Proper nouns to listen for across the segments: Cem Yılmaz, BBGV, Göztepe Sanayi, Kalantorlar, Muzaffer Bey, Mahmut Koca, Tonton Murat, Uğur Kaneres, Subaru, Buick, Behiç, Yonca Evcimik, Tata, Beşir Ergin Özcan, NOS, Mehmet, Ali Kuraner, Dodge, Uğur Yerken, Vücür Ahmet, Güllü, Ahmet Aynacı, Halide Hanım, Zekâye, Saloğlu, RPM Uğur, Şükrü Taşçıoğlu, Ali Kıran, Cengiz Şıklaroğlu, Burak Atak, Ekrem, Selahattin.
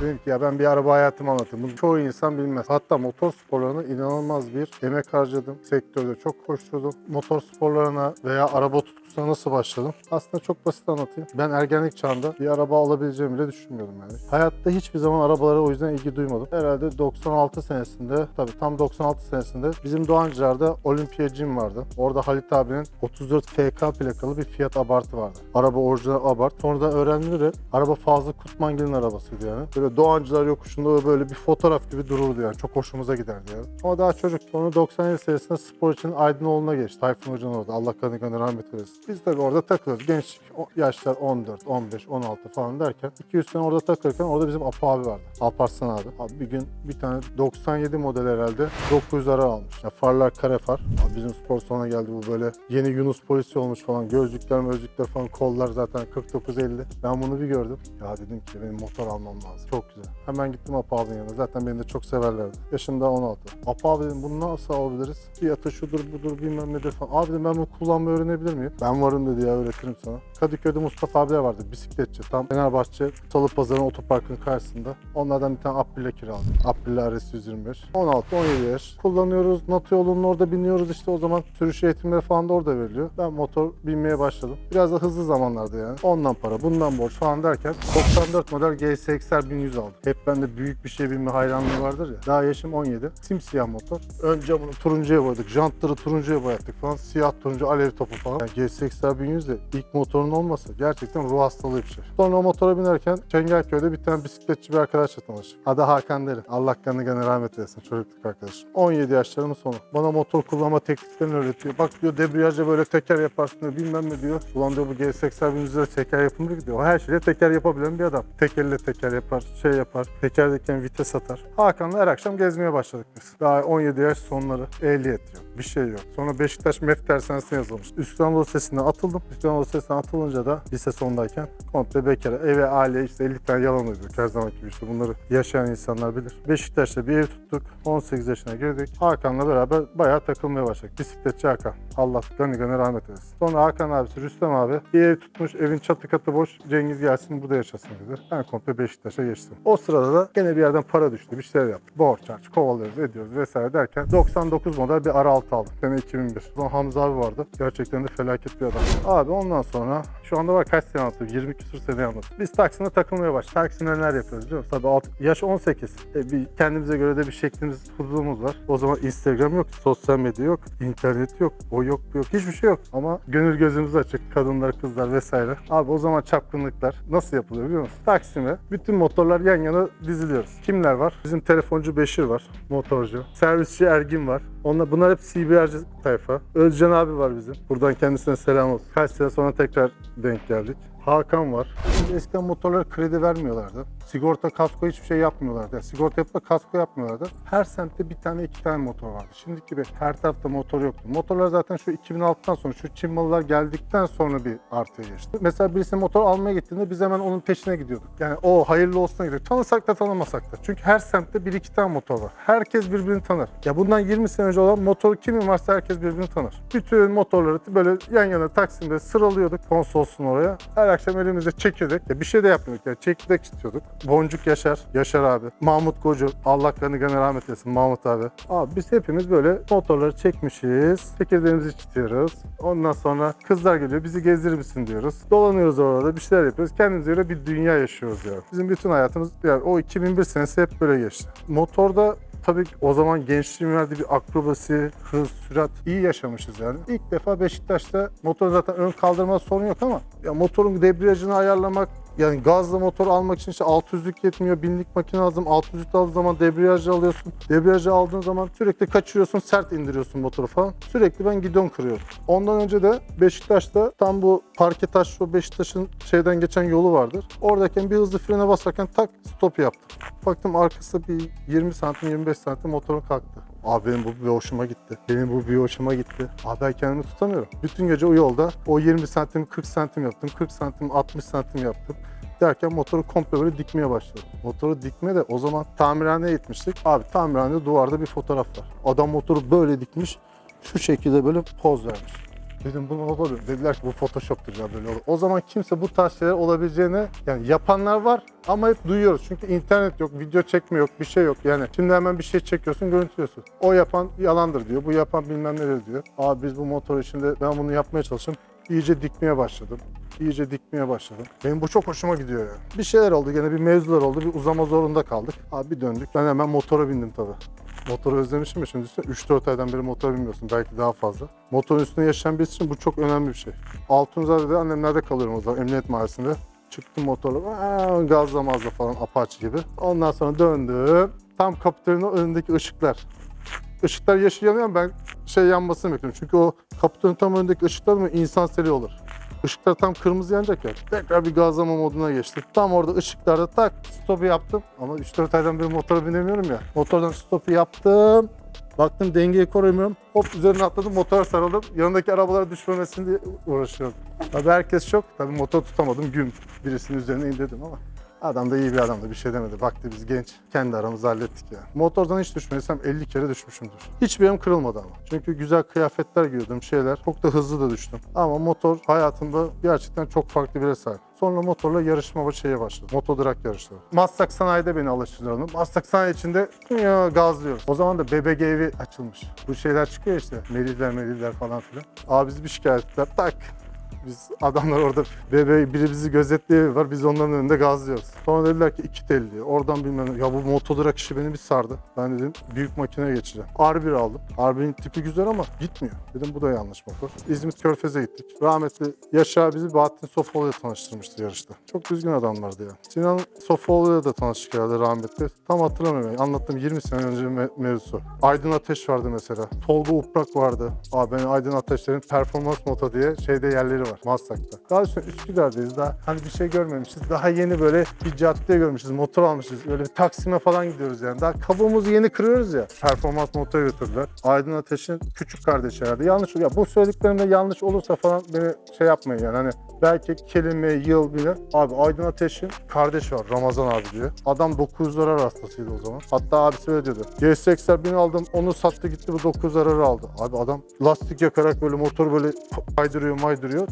Dedim ki ya ben bir araba hayatımı anlatayım. Bunu çoğu insan bilmez. Hatta motorsporlarına inanılmaz bir emek harcadım. Sektörde çok koşturdum. Motorsporlarına veya araba tutkusuna nasıl başladım? Aslında çok basit anlatayım. Ben ergenlik çağında bir araba alabileceğimi bile düşünmüyordum yani. Hayatta hiçbir zaman arabalara o yüzden ilgi duymadım. Herhalde 96 senesinde, tabii tam 96 senesinde bizim Doğancılar'da Olympia Gym vardı. Orada Halit abinin 34 FK plakalı bir Fiat Abart'ı vardı. Araba orijinal Abart. Sonra da öğrendim de araba Fazlı Kutmangil'in arabasıydı yani. Böyle Doğancılar yokuşunda böyle bir fotoğraf gibi dururdu yani. Çok hoşumuza giderdi yani. Ama daha çocuk. Sonra 97 senesinde spor için Aydınoğlu'na geçti. Tayfun Hoca'nın orada. Allah kanı gönül rahmet eylesin. Biz tabii orada takılırız. Genç yaşlar 14, 15, 16 falan derken 200 sene orada takılırken orada bizim Apo abi vardı. Alparslan abi. Abi bir gün bir tane 97 model herhalde 900 ara almış. Yani farlar kare far. Abi bizim spor salonuna geldi bu böyle yeni Yunus polisi olmuş falan. Gözlükler mözlükler falan. Kollar zaten 49-50. Ben bunu bir gördüm. Ya dedim ki benim motor almam lazım. Çok güzel. Hemen gittim Apo abinin yanına. Zaten beni de çok severlerdi. Yaşım daha 16. Apo abi dedim bunu nasıl alabiliriz? Fiyatı şudur budur bilmem nedir falan. Abi dedim ben bunu kullanmayı öğrenebilir miyim? Ben varım dedi ya öğretirim sana. Kadıköy'de Mustafa Abiler vardı. Bisikletçi. Tam Fenerbahçe Salıpazarı'nın otoparkının karşısında. Onlardan bir tane Aprilia kiraladım. Aprilia RS 125. 16-17 yaş. Kullanıyoruz. NATO yolunun orada biniyoruz işte o zaman sürüş eğitimleri falan da orada veriliyor. Ben motor binmeye başladım. Biraz da hızlı zamanlarda yani. Ondan para, bundan borç falan derken 94 model GSXR 1100 aldım. Hep bende büyük bir şey binme hayranlığı vardır ya. Daha yaşım 17. Simsiyah motor. Ön camını turuncuya boyadık. Jantları turuncuya boyattık falan. Siyah turuncu alev topu falan. Yani GSXR 1100 de ilk motorun olmasa gerçekten ruh hastalığı bir şey. Sonra o motora binerken Çengelköy'de bir tane bisikletçi bir arkadaşla tanıştık. Adı Hakan Derin. Allah kanını gene rahmet eylesin. Çocukluk arkadaşım. 17 yaşlarımın sonu. Bana motor kullanma tekniklerini öğretiyor. Bak diyor debriyaja böyle teker yaparsın diyor. Bilmem ne diyor. Ulan diyor bu G80 bin üzerine teker yapımı diyor. Her şeyle teker yapabilen bir adam. Tekerle teker yapar, şey yapar. Tekerdeyken vites atar. Hakan'la her akşam gezmeye başladık biz. Daha 17 yaş sonları. Ehliyet yok. Bir şey yok. Sonra Beşiktaş MEF dershanesine yazılmış. İstanbul Ses'ine atıldım. İstanbul Ses'ine atılınca da lise sondayken komple bekara. Eve aile işte 50 tane yalan uydurduk her zamanki gibi işte. Bunları yaşayan insanlar bilir. Beşiktaş'ta bir ev tuttuk. 18 yaşına girdik. Hakan'la beraber bayağı takılmaya başladık. Bisikletçi Hakan. Allah gani gani rahmet eylesin. Sonra Hakan abisi Rüstem abi bir ev tutmuş. Evin çatı katı boş. Cengiz gelsin burada yaşasın dedi. Ben komple Beşiktaş'a geçtim. O sırada da gene bir yerden para düştü. Bir şeyler yaptık. Borç harç kovalıyoruz ediyoruz vesaire derken 99 model bir R6 aldım. Sene 2001. Sonra Hamza abi vardı. Gerçekten de felaket bir adam. Abi ondan sonra şu anda var kaç sene anlattım? 20 küsur sene anlattım. Biz Taksim'de takılmaya başladık. Taksim'de neler yapıyoruz biliyor musun? Tabii yaş 18. Bir kendimize göre de bir şeklimiz, huzurumuz var. O zaman Instagram yok, sosyal medya yok, internet yok, o yok, bu yok, hiçbir şey yok. Ama gönül gözümüz açık. Kadınlar, kızlar vesaire. Abi o zaman çapkınlıklar nasıl yapılıyor biliyor musun? Taksim'e bütün motorlar yan yana diziliyoruz. Kimler var? Bizim telefoncu Beşir var, motorcu. Servisçi Ergin var. Bunlar hep CBR'ci tayfa. Özcan abi var bizim. Buradan kendisine selam olsun. Kaç sene sonra tekrar denk geldik. Hakan var. Şimdi eskiden motorlara kredi vermiyorlardı. Sigorta, kasko hiçbir şey yapmıyorlardı. Yani sigorta yapıp da kasko yapmıyorlardı. Her semtte bir tane iki tane motor vardı. Şimdiki gibi her tarafta motor yoktu. Motorlar zaten şu 2006'dan sonra, şu Çin malılar geldikten sonra bir artıya geçti. Mesela birisi motor almaya gittiğinde biz hemen onun peşine gidiyorduk. Yani o hayırlı olsuna gidiyorduk. Tanısak da tanımasak da. Çünkü her semtte bir iki tane motor var. Herkes birbirini tanır. Ya bundan 20 sene önce olan motor kimin varsa herkes birbirini tanır. Bütün motorları böyle yan yana Taksim'de sıralıyorduk konsolsun oraya. Her akşam elimizde çekirdek. Ya bir şey de yapmıyorduk yani. Çekirdek istiyorduk. Boncuk Yaşar abi. Mahmut Koca. Allah kanı gene rahmet eylesin Mahmut abi. Abi biz hepimiz böyle motorları çekmişiz. Çekirdeğimizi çitiyoruz. Ondan sonra kızlar geliyor. Bizi gezdirir misin diyoruz. Dolanıyoruz orada. Bir şeyler yapıyoruz. Kendimize göre bir dünya yaşıyoruz yani. Bizim bütün hayatımız yani o 2001 senesi hep böyle geçti. Motorda tabii ki o zaman gençliğin verdiği bir akrobasi, hız, sürat iyi yaşamışız yani. İlk defa Beşiktaş'ta motorun zaten ön kaldırma sorun yok ama ya motorun debriyajını ayarlamak, yani gazla motor almak için işte 600'lük yetmiyor, 1000'lik makine lazım, 600'lük aldığın zaman debriyajı alıyorsun. Debriyajı aldığın zaman sürekli kaçırıyorsun, sert indiriyorsun motoru falan. Sürekli ben gidon kırıyorum. Ondan önce de Beşiktaş'ta tam bu Parketaş, şu Beşiktaş'ın şeyden geçen yolu vardır. Oradayken bir hızlı frene basarken tak stop yaptım. Baktım arkası bir 20 santim, 25 santim motorun kalktı. Abi benim bu bir hoşuma gitti. Abi ben kendimi tutamıyorum. Bütün gece o yolda o 20 santim, 40 santim yaptım. 40 santim, 60 santim yaptım. Derken motoru komple böyle dikmeye başladı. Motoru dikme de o zaman tamirhaneye gitmiştik. Abi tamirhanede duvarda bir fotoğraf var. Adam motoru böyle dikmiş. Şu şekilde böyle poz vermiş. Dedim bunu olabilir. Dediler ki bu Photoshop'tur ya, böyle olur. O zaman kimse bu tarz şeyler olabileceğini, yani yapanlar var ama hep duyuyoruz. Çünkü internet yok, video çekme yok, bir şey yok. Yani şimdi hemen bir şey çekiyorsun, görüntülüyorsun. O yapan yalandır diyor, bu yapan bilmem nedir diyor. Abi biz bu motor işinde, ben bunu yapmaya çalıştım. İyice dikmeye başladım. Benim bu çok hoşuma gidiyor ya. Bir şeyler oldu, gene bir mevzular oldu, bir uzama zorunda kaldık. Abi bir döndük, ben hemen motora bindim tabii. Motoru özlemişim ya şimdi, 3-4 aydan beri motora binmiyorsun, belki daha fazla. Motorun üstünde yaşayan birisi için bu çok önemli bir şey. Altunzade de annemlerde kalıyorum o zaman, Emniyet Mahallesi'nde. Çıktım motorla, gazlamazla falan, Apache gibi. Ondan sonra döndüm, tam kaputörünün önündeki ışıklar. Işıklar yeşil yanıyor, ben şey yanmasını bekliyorum. Çünkü o kaputörün tam önündeki ışıklar mı insan seri olur. Işıklar tam kırmızı yanacak ya. Tekrar bir gazlama moduna geçtim. Tam orada ışıklarda tak stopu yaptım. Ama 3-4 aydan beri motora binemiyorum ya. Motordan stopu yaptım. Baktım dengeyi koruyamıyorum. Hop üzerine atladım, motora sarıldım. Yanındaki arabalara düşmemesini diye uğraşıyorum. Tabii herkes şok. Tabii motor tutamadım. Güm birisinin üzerine indirdim ama. Adam da iyi bir adamdı, bir şey demedi. Baktı biz genç, kendi aramızı hallettik ya. Motordan hiç düşmediysem 50 kere düşmüşümdür. Hiçbir yerim kırılmadı ama. Çünkü güzel kıyafetler giyiyordum, şeyler. Çok da hızlı da düştüm. Ama motor hayatımda gerçekten çok farklı bir yere sahip. Sonra motorla yarışma şeye başladım. Motodrak yarışları. Maslak Sanayi'de beni alıştırdım. Maslak Sanayi içinde gazlıyoruz. O zaman da BBGV açılmış. Bu şeyler çıkıyor işte. Melihler falan filan. Abi biz bir şikayet ettiler. Tak! Biz adamlar orada, biri bizi gözetliyor var, biz onların önünde gazlıyoruz. Sonra dediler ki İkitelli, oradan bilmem, ya bu motodurak işi beni bir sardı. Ben dedim büyük makineye geçeceğim. R1 aldım. R1'in tipi güzel ama gitmiyor. Dedim bu da yanlış motor. İzmit Körfez'e gittik. Rahmetli Yaşar bizi Bahattin Sofoğlu'yla tanıştırmıştı yarışta. Çok düzgün adamlardı ya. Sinan Sofoğlu'yla da tanıştık herhalde rahmetli. Tam hatırlamıyorum. Anlattığım 20 sene önce mevzusu. Aydın Ateş vardı mesela. Tolga Uprak vardı. Abi ben Aydın Ateşlerin performans moto diye şeyde yerleri var. Maslak'ta. Daha sonra Üsküdar'dayız. Daha hani bir şey görmemişiz. Daha yeni böyle bir cadde görmüşüz. Motor almışız. Öyle bir Taksim'e falan gidiyoruz yani. Daha kabuğumuzu yeni kırıyoruz ya. Performans motora götürdüler. Aydın Ateş'in küçük kardeşi herhalde. Yanlış oluyor. Bu söylediklerimde yanlış olursa falan beni şey yapmayın yani. Hani belki kelime, yıl bile. Abi Aydın Ateş'in kardeşi var. Ramazan abi diyor. Adam 900'ler hastasıydı o zaman. Hatta abisi öyle dedi. G80 bin aldım. Onu sattı gitti. Bu 900'leri aldı. Abi adam lastik yakarak böyle motor böyle kaydırıyor.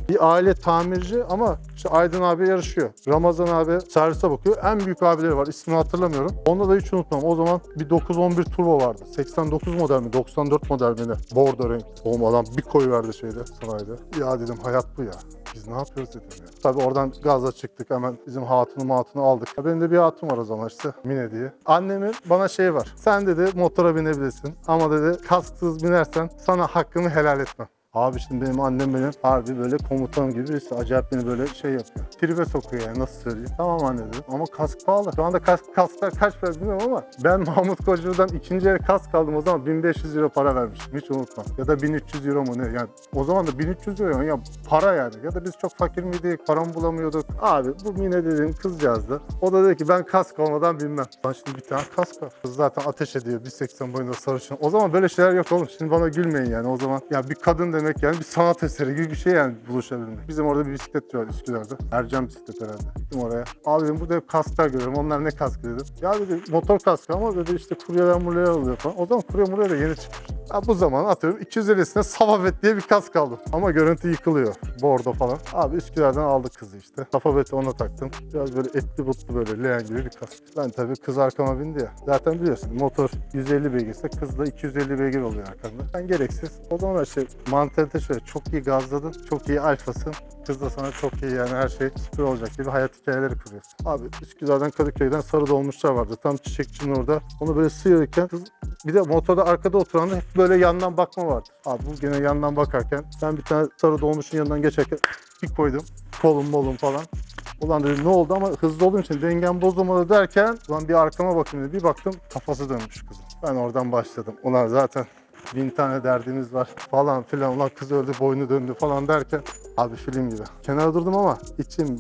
Bir aile tamirci ama işte Aydın abi yarışıyor. Ramazan abi servise bakıyor. En büyük abileri var. İsmini hatırlamıyorum. Onda da hiç unutmam. O zaman bir 911 turbo vardı. 89 model mi? 94 model mi? Bordo renk. Oğlum adam bir koyuverdi şeyde sanayide. Ya dedim hayat bu ya. Biz ne yapıyoruz dedim ya. Tabii oradan gazla çıktık hemen. Bizim hatunu aldık. Ya benim de bir hatun var o zaman işte. Mine diye. Annemin bana şeyi var. Sen dedi motora binebilirsin. Ama dedi kasksız binersen sana hakkını helal etmem. Abi şimdi benim annem benim harbi böyle komutanım gibi birisi, acayip beni böyle şey yapıyor. Tribe sokuyor yani, nasıl söyleyeyim. Tamam anne dedim ama kask pahalı. Şu anda kasklar kaç para bilmiyorum ama ben Mahmut Koca'dan ikinci el kask aldım o zaman 1500 euro para vermiştim, hiç unutmam. Ya da 1300 euro mu ne yani, o zaman da 1300 euro ya para yani. Ya da biz çok fakir miydik, param bulamıyorduk. Abi bu Mine dediğim kızcağızdı. O da dedi ki ben kask olmadan bilmem. Ben şimdi bir tane kask var. Kız zaten ateş ediyor 1.80 boyunda sarışın. O zaman böyle şeyler yok oğlum, şimdi bana gülmeyin yani o zaman. Ya bir kadın demek yani bir sanat eseri gibi bir şey yani buluşabilmek. Bizim orada bir bisiklet var Üsküdar'da. Ercan bisiklet herhalde. Gittim oraya. Abi dedim burada hep kasklar görüyorum. Onlar ne kaskı dedim. Ya dedi motor kaskı ama dedi işte kuryeler muryeler oluyor falan. O zaman kurye da yeni çıkmış. Ya bu zaman atıyorum 250'sine Savabet diye bir kask aldım. Ama görüntü yıkılıyor. Bordo falan. Abi Üsküdar'dan aldık kızı işte. Savabet'i ona taktım. Biraz böyle etli butlu böyle leğen gibi bir kask. Ben tabii kız arkama bindi ya. Zaten biliyorsun motor 150 beygirse kız da 250 beygir oluyor arkamda. Ben gereksiz. O zaman işte mantalitede şöyle çok iyi gazladın, çok iyi alfasın. Kız da sana çok iyi yani her şey süper olacak gibi hayat hikayeleri kuruyorsun. Abi Üsküdar'dan Kadıköy'den sarı dolmuşlar vardı. Tam çiçekçinin orada. Onu böyle sıyırırken kız, bir de motorda arkada oturan da hep böyle yandan bakma vardı. Abi bu gene yandan bakarken ben bir tane sarı dolmuşun yanından geçerken bir koydum. Kolum falan. Ulan dedim ne oldu ama hızlı olduğum için dengem bozulmadı derken ulan bir arkama bakayım dedi. Bir baktım kafası dönmüş kızın. Ben oradan başladım. Ulan zaten bin tane derdimiz var falan filan, ulan kız öldü boynu döndü falan derken Abi film gibi. Kenara durdum ama içim,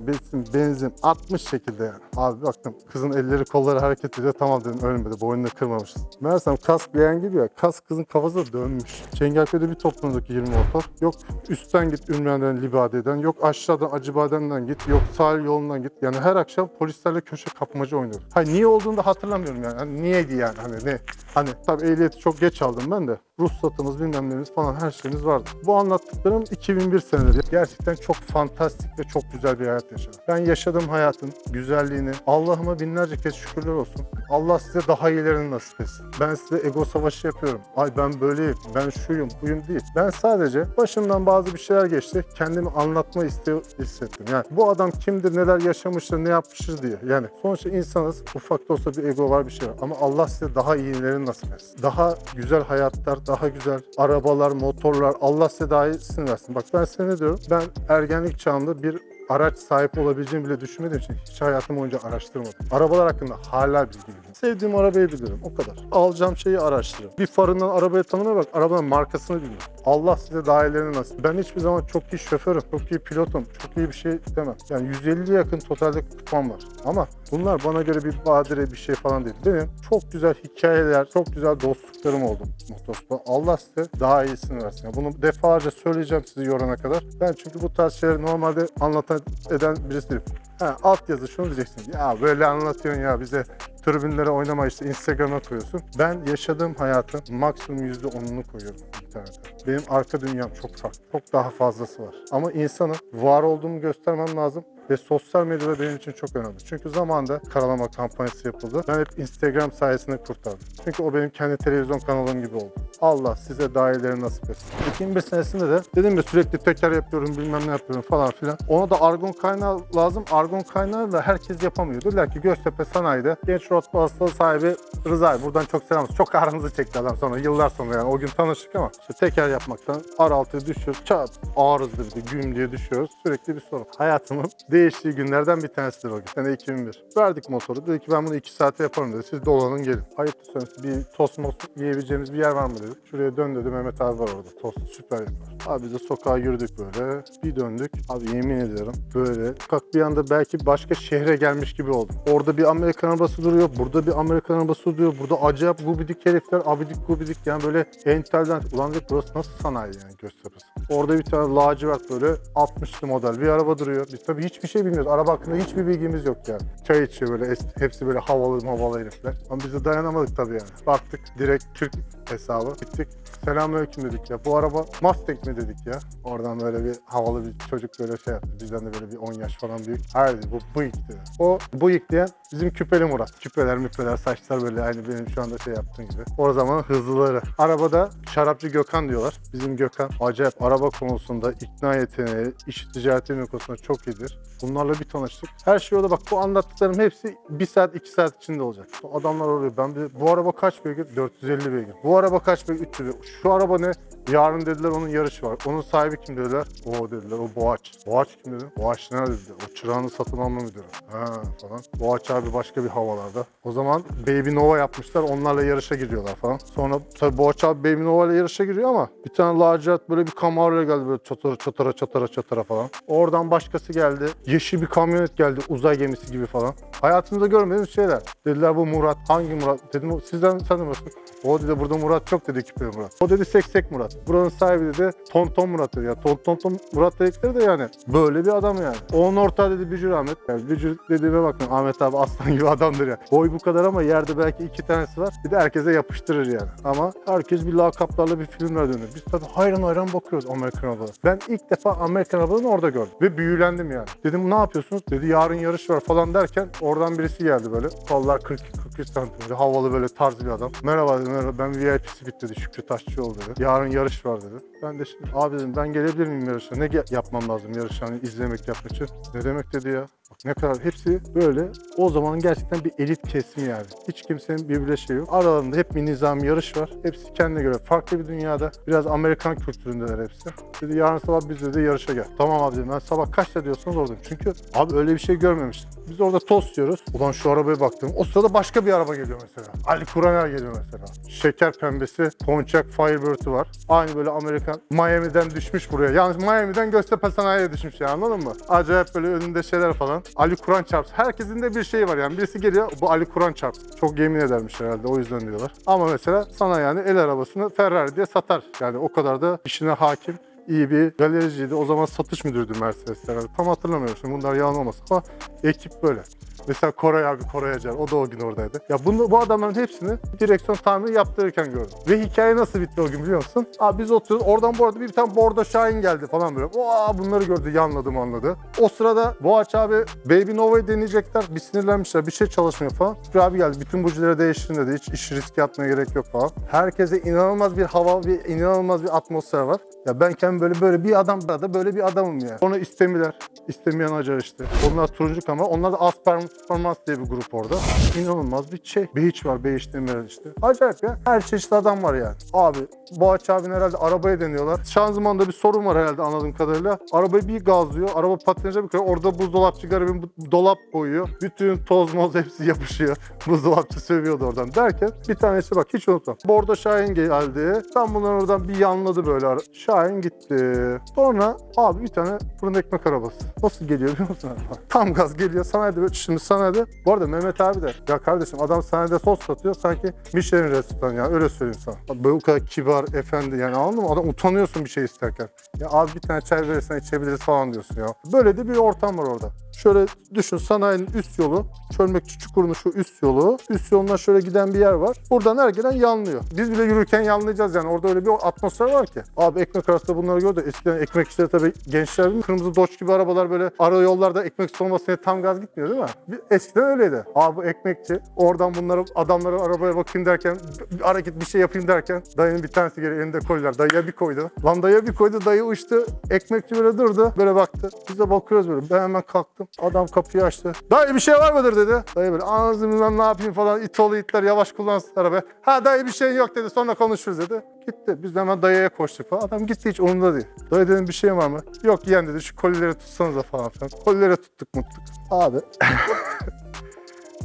benzin atmış şekilde yani. Abi baktım kızın elleri kolları hareket ediyor. Tamam dedim, ölmedi. Boynunu kırmamışız. Meğersem kask leğen gibi ya. Kask kızın kafasına dönmüş. Çengelköy'de bir toplumdaki 20 ortak. Yok üstten git Ümraniye'den, Libade'den. Yok aşağıdan Acıbadem'den git. Yok sahil yolundan git. Yani her akşam polislerle köşe kapmaca oynuyorum. Hani niye olduğunu da hatırlamıyorum yani. Hani niyeydi yani? Hani ne? Hani tabii ehliyeti çok geç aldım ben de. Ruhsatımız, bilmem neyimiz falan her şeyimiz vardı. Bu anlattıklarım 2001 seneleri. Gerçekten çok fantastik ve çok güzel bir hayat yaşadım. Ben yaşadığım hayatın güzelliğini Allah'ıma binlerce kez şükürler olsun. Allah size daha iyilerini nasip etsin. Ben size ego savaşı yapıyorum. Ay ben böyleyim, ben şuyum, buyum değil. Ben sadece başımdan bazı bir şeyler geçti. Kendimi anlatma isteği hissettim. Yani bu adam kimdir, neler yaşamıştır, ne yapmıştır diye. Yani sonuçta insanız, ufak da olsa bir ego var, bir şey var. Ama Allah size daha iyilerini nasip etsin. Daha güzel hayatlar, daha güzel arabalar, motorlar, Allah size daha iyisini versin. Bak ben size ne diyorum? Ben ergenlik çağında bir araç sahibi olabileceğimi bile düşünmediğim için hiç hayatım boyunca araştırmadım. Arabalar hakkında hala bilgiliyim. Sevdiğim arabayı bilirim, o kadar. Alacağım şeyi araştırırım. Bir farından arabaya tanımına bak, arabanın markasını bilirim. Allah size daha iyilerini nasip. Ben hiçbir zaman çok iyi şoförüm, çok iyi pilotum, çok iyi bir şey demem. Yani 150'ye yakın totalde kupam var. Ama bunlar bana göre bir badire, bir şey falan değil. Benim çok güzel hikayeler, çok güzel dostluklarım oldu motosiklet. Allah size daha iyisini versin. Yani bunu defalarca söyleyeceğim sizi yorana kadar. Ben çünkü bu tarz şeyleri normalde anlatan eden birisi değilim. Ha, altyazı şunu diyeceksin. Ya böyle anlatıyorsun ya bize. Tribünlere oynama işte, Instagram'a koyuyorsun. Ben yaşadığım hayatın maksimum %10'unu koyuyorum internete. Benim arka dünyam çok farklı. Çok daha fazlası var. Ama insana var olduğumu göstermem lazım. Ve sosyal medyada benim için çok önemli. Çünkü zamanında karalama kampanyası yapıldı. Ben hep Instagram sayesinde kurtardım. Çünkü o benim kendi televizyon kanalım gibi oldu. Allah size daha iyileri nasip etsin. 2005 senesinde de dedim ya sürekli tekrar yapıyorum, bilmem ne yapıyorum falan filan. Ona da argon kaynağı lazım. Argon kaynağı da herkes yapamıyordu. Dediler ki Göztepe Sanayi'de genç rotba hastalığı sahibi Rıza'yı buradan çok selam. Çok ağrınızı çekti adam sonra yıllar sonra yani. O gün tanıştık ama işte teker yapmaktan R6'ya düşüyoruz. Çat ağrızdı bir de güm diye düşüyoruz. Sürekli bir sorun. Hayatımın değiştiği günlerden bir tanesidir o gün. Sene 2001. Verdik motoru. Dedi ki ben bunu 2 saate yaparım dedi. Siz dolanın gelin. Ayıp söylüyorsunuz. Bir tost motoru yiyebileceğimiz bir yer var mı dedi. Şuraya dön dedi. Mehmet abi var orada. Tost süper yapar. Abi biz de sokağa yürüdük böyle. Bir döndük. Abi yemin ediyorum böyle. Sokak bir anda belki başka şehre gelmiş gibi oldum. Orada bir Amerikan arabası duruyor. Burada bir Amerikan arabası duruyor. Burada acayip gubidik herifler. Abidik gubidik yani böyle entelden. Ulan dedik burası nasıl sanayi yani gösterisi. Orada bir tane lacivert böyle 60'lı model bir araba duruyor. Biz tabii hiçbir şey bilmiyoruz. Araba hakkında hiçbir bilgimiz yok yani. Çay içiyor böyle. Hepsi böyle havalı herifler. Ama biz de dayanamadık tabii yani. Baktık direkt Türk hesabı. Gittik. Selamünaleyküm dedik ya. Bu araba Mustang mi dedik ya. Oradan böyle bir havalı bir çocuk böyle şey yaptı. Bizden de böyle bir 10 yaş falan büyük. Hayır bu Buick dedi. O Buick diyen bizim küpeli Murat. Küpeler müpeler saçlar böyle aynı benim şu anda şey yaptığım gibi. O zaman hızlıları. Arabada şarapçı Gökhan diyorlar. Bizim Gökhan acayip araba konusunda ikna yeteneği, iş ticareti konusunda çok iyidir. Bunlarla bir tanıştık. Her şey orada bak bu anlattıklarım hepsi 1 saat 2 saat içinde olacak. Adamlar oluyor. Ben bir, bu araba kaç beygir? 450 beygir. Bu araba kaç beygir? 300 beygir. Şu araba ne? Yarın dediler onun yarışı var. Onun sahibi kim dediler? O dediler o Boğaç. Boğaç kim dedi? Boğaç nerede dedi? O çırağını satın alma müdürü. Ha falan. Boğaç abi başka bir havalarda. O zaman Baby Nova yapmışlar. Onlarla yarışa giriyorlar falan. Sonra tabii Boğaç abi Baby Nova ile yarışa giriyor ama bir tane lacivert böyle bir Camaro'ya geldi böyle çatara falan. Oradan başkası geldi. Yeşil bir kamyonet geldi. Uzay gemisi gibi falan. Hayatımda görmediğim şeyler. Dediler bu Murat. Hangi Murat? Dedim sizden tanımıyorsun. O dedi burada Murat çok dedi küpe Murat. O dedi seksek Murat. Buranın sahibi de Tonton Murat dedi. Ya Tonton Murat dedikleri de yani böyle bir adam yani. Onun ortağı dedi Vücür Ahmet. Yani Vücür dediğime bakın Ahmet abi aslan gibi adamdır yani. Boy bu kadar ama yerde belki 2 tanesi var. Bir de herkese yapıştırır yani. Ama herkes bir lakaplarla bir filmler dönüyor. Biz tabii hayran bakıyoruz Amerikan arabaları. Ben ilk defa Amerikan arabalarını orada gördüm. Ve büyülendim yani. Dedim ne yapıyorsunuz? Dedi yarın yarış var falan derken oradan birisi geldi böyle. Kollar 42-43 santimli havalı böyle tarz bir adam. Merhaba dedi merhaba ben VIP'si bitti dedi. Şükrü Taşçıoğlu dedi. Yarın yarış var dedi. Ben de şimdi abi dedim ben gelebilir miyim yarışa? Ne yapmam lazım yarışa hani izlemek yapmak için? Ne demek dedi ya? Ne kadar hepsi böyle o zamanın gerçekten bir elit kesimi yani. Hiç kimsenin birbirine şey yok. Aralarında hep bir nizami yarış var. Hepsi kendine göre farklı bir dünyada. Biraz Amerikan kültüründeler hepsi. Dedi yarın sabah biz de yarışa gel. Tamam abi dedim, ben sabah kaçta diyorsunuz oradayım. Çünkü abi öyle bir şey görmemiştim. Biz orada tost yiyoruz. Ulan şu arabaya baktım. O sırada başka bir araba geliyor mesela. Ali Kuraner geliyor mesela. Şeker pembesi, ponçak, Firebird'ü var. Aynı böyle Amerikan. Miami'den düşmüş buraya. Yani Miami'den Göztepe Sanayi'ye düşmüş ya, anladın mı? Acayip böyle önünde şeyler falan. Ali Kur'an çarpsın. Herkesin de bir şeyi var yani. Birisi geliyor, bu Ali Kur'an çarpsın. Çok yemin edermiş herhalde, o yüzden diyorlar. Ama mesela sana yani el arabasını Ferrari diye satar. Yani o kadar da işine hakim, iyi bir galericiydi. O zaman satış müdürüydü Mercedes'ler. Tam hatırlamıyorum şimdi, bunlar yalan olmasın ama ekip böyle. Mesela Koray abi, Koray Hacer, o da o gün oradaydı. Ya bunu, bu adamların hepsini direksiyon tamiri yaptırırken gördüm. Ve hikaye nasıl bitti o gün biliyor musun? Abi biz oturuyoruz, oradan bu arada bir tane Bordo Şahin geldi falan böyle. Oha, bunları gördü, yanladım anladı. O sırada Boğaç abi Baby Nova'yı deneyecekler, bir sinirlenmişler, bir şey çalışmıyor falan. Şükür abi geldi, bütün bujileri değiştirin dedi, hiç işi riske atmaya gerek yok falan. Herkese inanılmaz bir hava, bir inanılmaz bir atmosfer var. Ya ben kendim böyle bir adam da böyle bir adamım ya. Yani. Onu istemiler, istemeyen Hacer işte. Onlar turuncu Camaro, onlar da Asperm Performans diye bir grup orada. İnanılmaz bir şey. Behiç var, Behiç demiyorlar işte. Acayip ya. Her çeşit adam var yani. Abi, Boğaç abinin herhalde arabaya deniyorlar. Şanzımanda bir sorun var herhalde anladığım kadarıyla. Arabayı bir gazlıyor, araba patlayınca bir kırıyor. Orada buzdolapçı garibim dolap koyuyor. Bütün toz moz hepsi yapışıyor. Buzdolapçı sövüyordu oradan derken. Bir tanesi bak hiç unutmam. Bordo Şahin geldi. Ben bunların oradan bir yanladı böyle. Şahin gitti. Sonra abi bir tane fırın ekmek arabası. Nasıl geliyor biliyor musun? Tam gaz geliyor. Sanayide böyle şimdi sanayide. Bu arada Mehmet abi de ya kardeşim adam sanayide sos satıyor sanki Michelin restoran yani, öyle söyleyeyim sana. Böyle o kadar kibar, efendi yani, anladın mı? Adam utanıyorsun bir şey isterken. Ya abi bir tane çay verirsen içebiliriz falan diyorsun ya. Böyle de bir ortam var orada. Şöyle düşün, sanayinin üst yolu, Çölmekçi Çukuru'nun şu üst yolu. Üst yolundan şöyle giden bir yer var. Buradan her gelen yanlıyor. Biz bile yürürken yanlayacağız yani. Orada öyle bir atmosfer var ki. Abi ekmek arasında bunları gördü. Eskiden ekmekçileri tabii gençler kırmızı Dodge gibi arabalar böyle ara yollarda ekmek olmasın diye tam gaz gitmiyor değil mi? Eskiden öyleydi. Abi ekmekçi oradan bunları adamlara arabaya bakayım derken hareket bir şey yapayım derken dayının bir tanesi geri elinde koydular. Dayıya bir koydu. Lan dayıya bir koydu. Dayı uçtu. Ekmekçi böyle durdu. Böyle baktı. Biz de bakıyoruz böyle. Ben hemen kalktım. Adam kapıyı açtı. Dayı bir şey var mıdır dedi. Dayı böyle ağzımdan ben ne yapayım falan. İtolu itler yavaş kullansın arabayı. Ha dayı bir şey yok dedi. Sonra konuşuruz dedi. Gitti. Biz de hemen dayıya koştuk falan. Adam gitti hiç onunla değil. Dayı dedim bir şey var mı? Yok yeğen dedi. Şu kolileri tutsanıza falan filan. Kolileri tuttuk muttuk. Abi.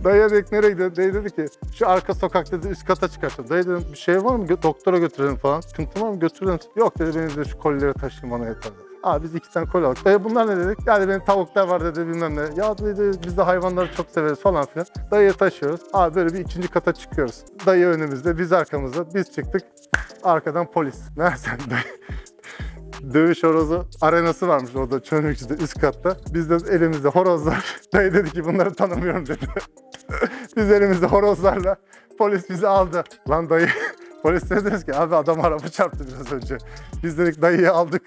Dayıya dedik nereye gidelim? Dayı dedi ki şu arka sokak dedi üst kata çıkartalım. Dayı dedim bir şey var mı? Doktora götürelim falan. Sıkıntı var mı? Götürelim. Yok dedi benim de şu kolileri taşıyın bana yeter dedi. Abi biz 2 tane koli aldık. Dayı bunlar ne dedik? Yani benim tavuklar var dedi bilmem ne. Ya dedi biz de hayvanları çok severiz falan filan. Dayıya taşıyoruz. Abi böyle bir 2. kata çıkıyoruz. Dayı önümüzde, biz arkamızda. Biz çıktık. Arkadan polis. Nereden dayı? Dövüş horozu arenası varmış orada Çölmekçi'de üst katta. Biz de elimizde horozlar. Dayı dedi ki bunları tanımıyorum dedi. Biz elimizde horozlarla polis bizi aldı. Lan dayı. Polislere dediniz ki abi adam araba çarptı biraz önce. Biz dedik dayıyı aldık.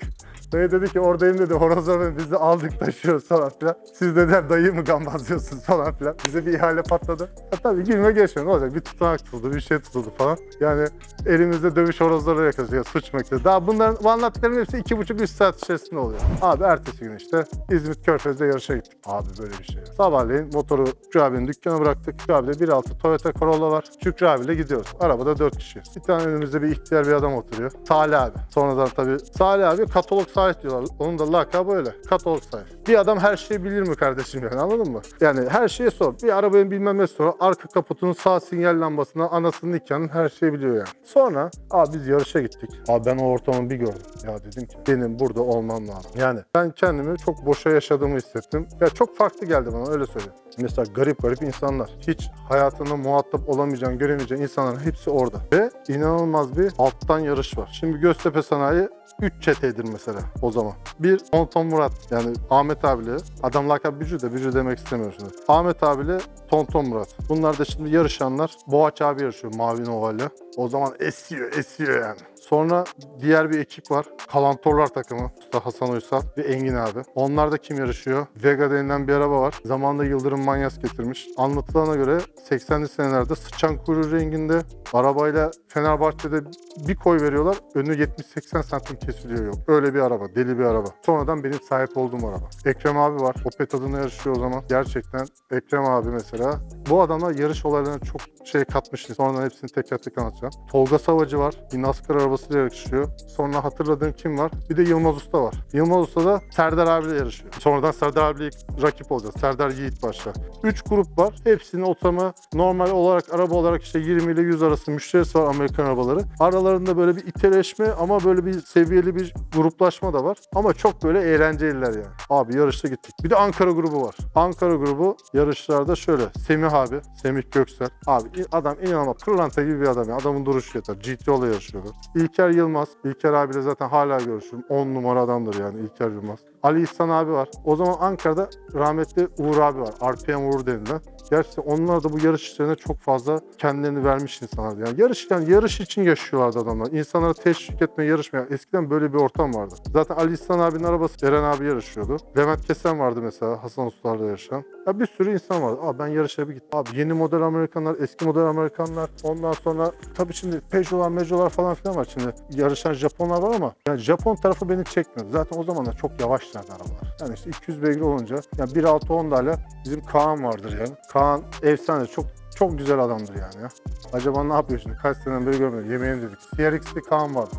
Dayı dedi ki oradayım dedi, horozlar biz de aldık taşıyoruz falan filan. Siz dediler dayıyı mı gambazlıyorsunuz falan filan. Bize bir ihale patladı. Ha tabii gülme geçmiyor, ne olacak, bir tutanak tutuldu, bir şey tutuldu falan. Yani elimizde dövüş horozları yakalayacağız, suç mektezi. Daha bunların bu anlattıklarının hepsi 2,5-3 saat içerisinde oluyor. Abi ertesi gün işte İzmit Körfez'de yarışa gittik. Abi böyle bir şey. Sabahleyin motoru Şükrü abinin dükkana bıraktık. Şükrü abi de 1.6 Toyota Corolla var. Şükrü abiyle gidiyoruz. Arabada 4 kişiyiz. Bir tane önümüzde bir ihtiyar bir adam oturuyor. Salih abi. Sonradan tabii Salih abi katalog Salih diyorlar. Onun da lakabı öyle. Katalog Salih. Bir adam her şeyi bilir mi kardeşim yani, anladın mı? Yani her şeye sor. Bir arabanın bilmem ne sor. Arka kaputunun sağ sinyal lambasına, anasının nikahının her şeyi biliyor yani. Sonra abi biz yarışa gittik. Abi ben o ortamı bir gördüm. Ya dedim ki benim burada olmam lazım. Yani ben kendimi çok boşa yaşadığımı hissettim. Ya çok farklı geldi bana, öyle söyleyeyim. Mesela garip garip insanlar, hiç hayatında muhatap olamayacağın, göremeyeceğin insanların hepsi orada. Ve inanılmaz bir alttan yarış var. Şimdi Göztepe Sanayi 3 çeteydir mesela o zaman. Bir Tonton Murat yani Ahmet abiyle, adam lakabı Vücür de Vücür demek istemiyorum şimdi. Ahmet abiyle Tonton Murat. Bunlar da şimdi yarışanlar. Boğaç abi yarışıyor Mavi Nova'yla. O zaman esiyor yani. Sonra diğer bir ekip var. Kalantorlar takımı. Usta Hasan Uysal ve Engin abi. Onlar da kim yarışıyor? Vega denilen bir araba var. Zamanında Yıldırım Manyas getirmiş. Anlatılana göre 80'li senelerde sıçan kuyruğu renginde arabayla Fenerbahçe'de bir koy veriyorlar. Önü 70-80 santim kesiliyor yok. Öyle bir araba. Deli bir araba. Sonradan benim sahip olduğum araba. Ekrem abi var. Opet adına yarışıyor o zaman. Gerçekten Ekrem abi mesela. Bu adamlar yarış olaylarına çok şey katmıştı. Sonradan hepsini tekrar tekrar anlatacağım. Tolga Savacı var. Bir NASCAR arabasıyla yarışıyor. Sonra hatırladığım kim var? Bir de Yılmaz Usta var. Yılmaz Usta da Serdar abiyle yarışıyor. Sonradan Serdar abiyle rakip olacak. Serdar Yiğit başta. 3 grup var. Hepsinin otamı normal olarak araba olarak işte 20 ile 100 arası müşterisi var Amerikan arabaları. Aralarında böyle bir iteleşme ama böyle bir seviyeli bir gruplaşma da var. Ama çok böyle eğlenceliler yani. Abi yarışta gittik. Bir de Ankara grubu var. Ankara grubu yarışlarda şöyle. Semih abi. Semih Göksel. Abi adam inanılmaz. Pırlanta gibi bir adam ya. Adamın duruşu yeter. GTO'la yarışıyordu. İlker Yılmaz. İlker abiyle zaten hala görüşürüm. 10 numara adamdır yani İlker Yılmaz. Ali İhsan abi var. O zaman Ankara'da rahmetli Uğur abi var. RPM Uğur denilen. Gerçi onlar da bu yarış işlerine çok fazla kendilerini vermiş insanlardı. Yani yarış için yaşıyorlardı adamlar. İnsanları teşvik etmeye yarışmaya. Eskiden böyle bir ortam vardı. Zaten Ali İhsan abinin arabası Eren abi yarışıyordu. Levent Kesen vardı mesela Hasan Ustalar'la yarışan. Ya bir sürü insan vardı. Abi ben yarışa bir gittim. Abi yeni model Amerikanlar, eski model Amerikanlar. Ondan sonra tabii şimdi Peugeot'lar, Meugeot'lar falan filan var. Şimdi yarışan Japonlar var ama yani Japon tarafı beni çekmiyor. Zaten o zamanlar çok yavaşlardı arabalar. Yani işte 200 beygir olunca yani 1.6 Honda'yla bizim Kaan vardır yani. Kaan efsane, çok güzel adamdır yani ya. Acaba ne yapıyor şimdi? Kaç seneden beri görmedim. Yemeğim dedik. CRX'de Kaan vardı.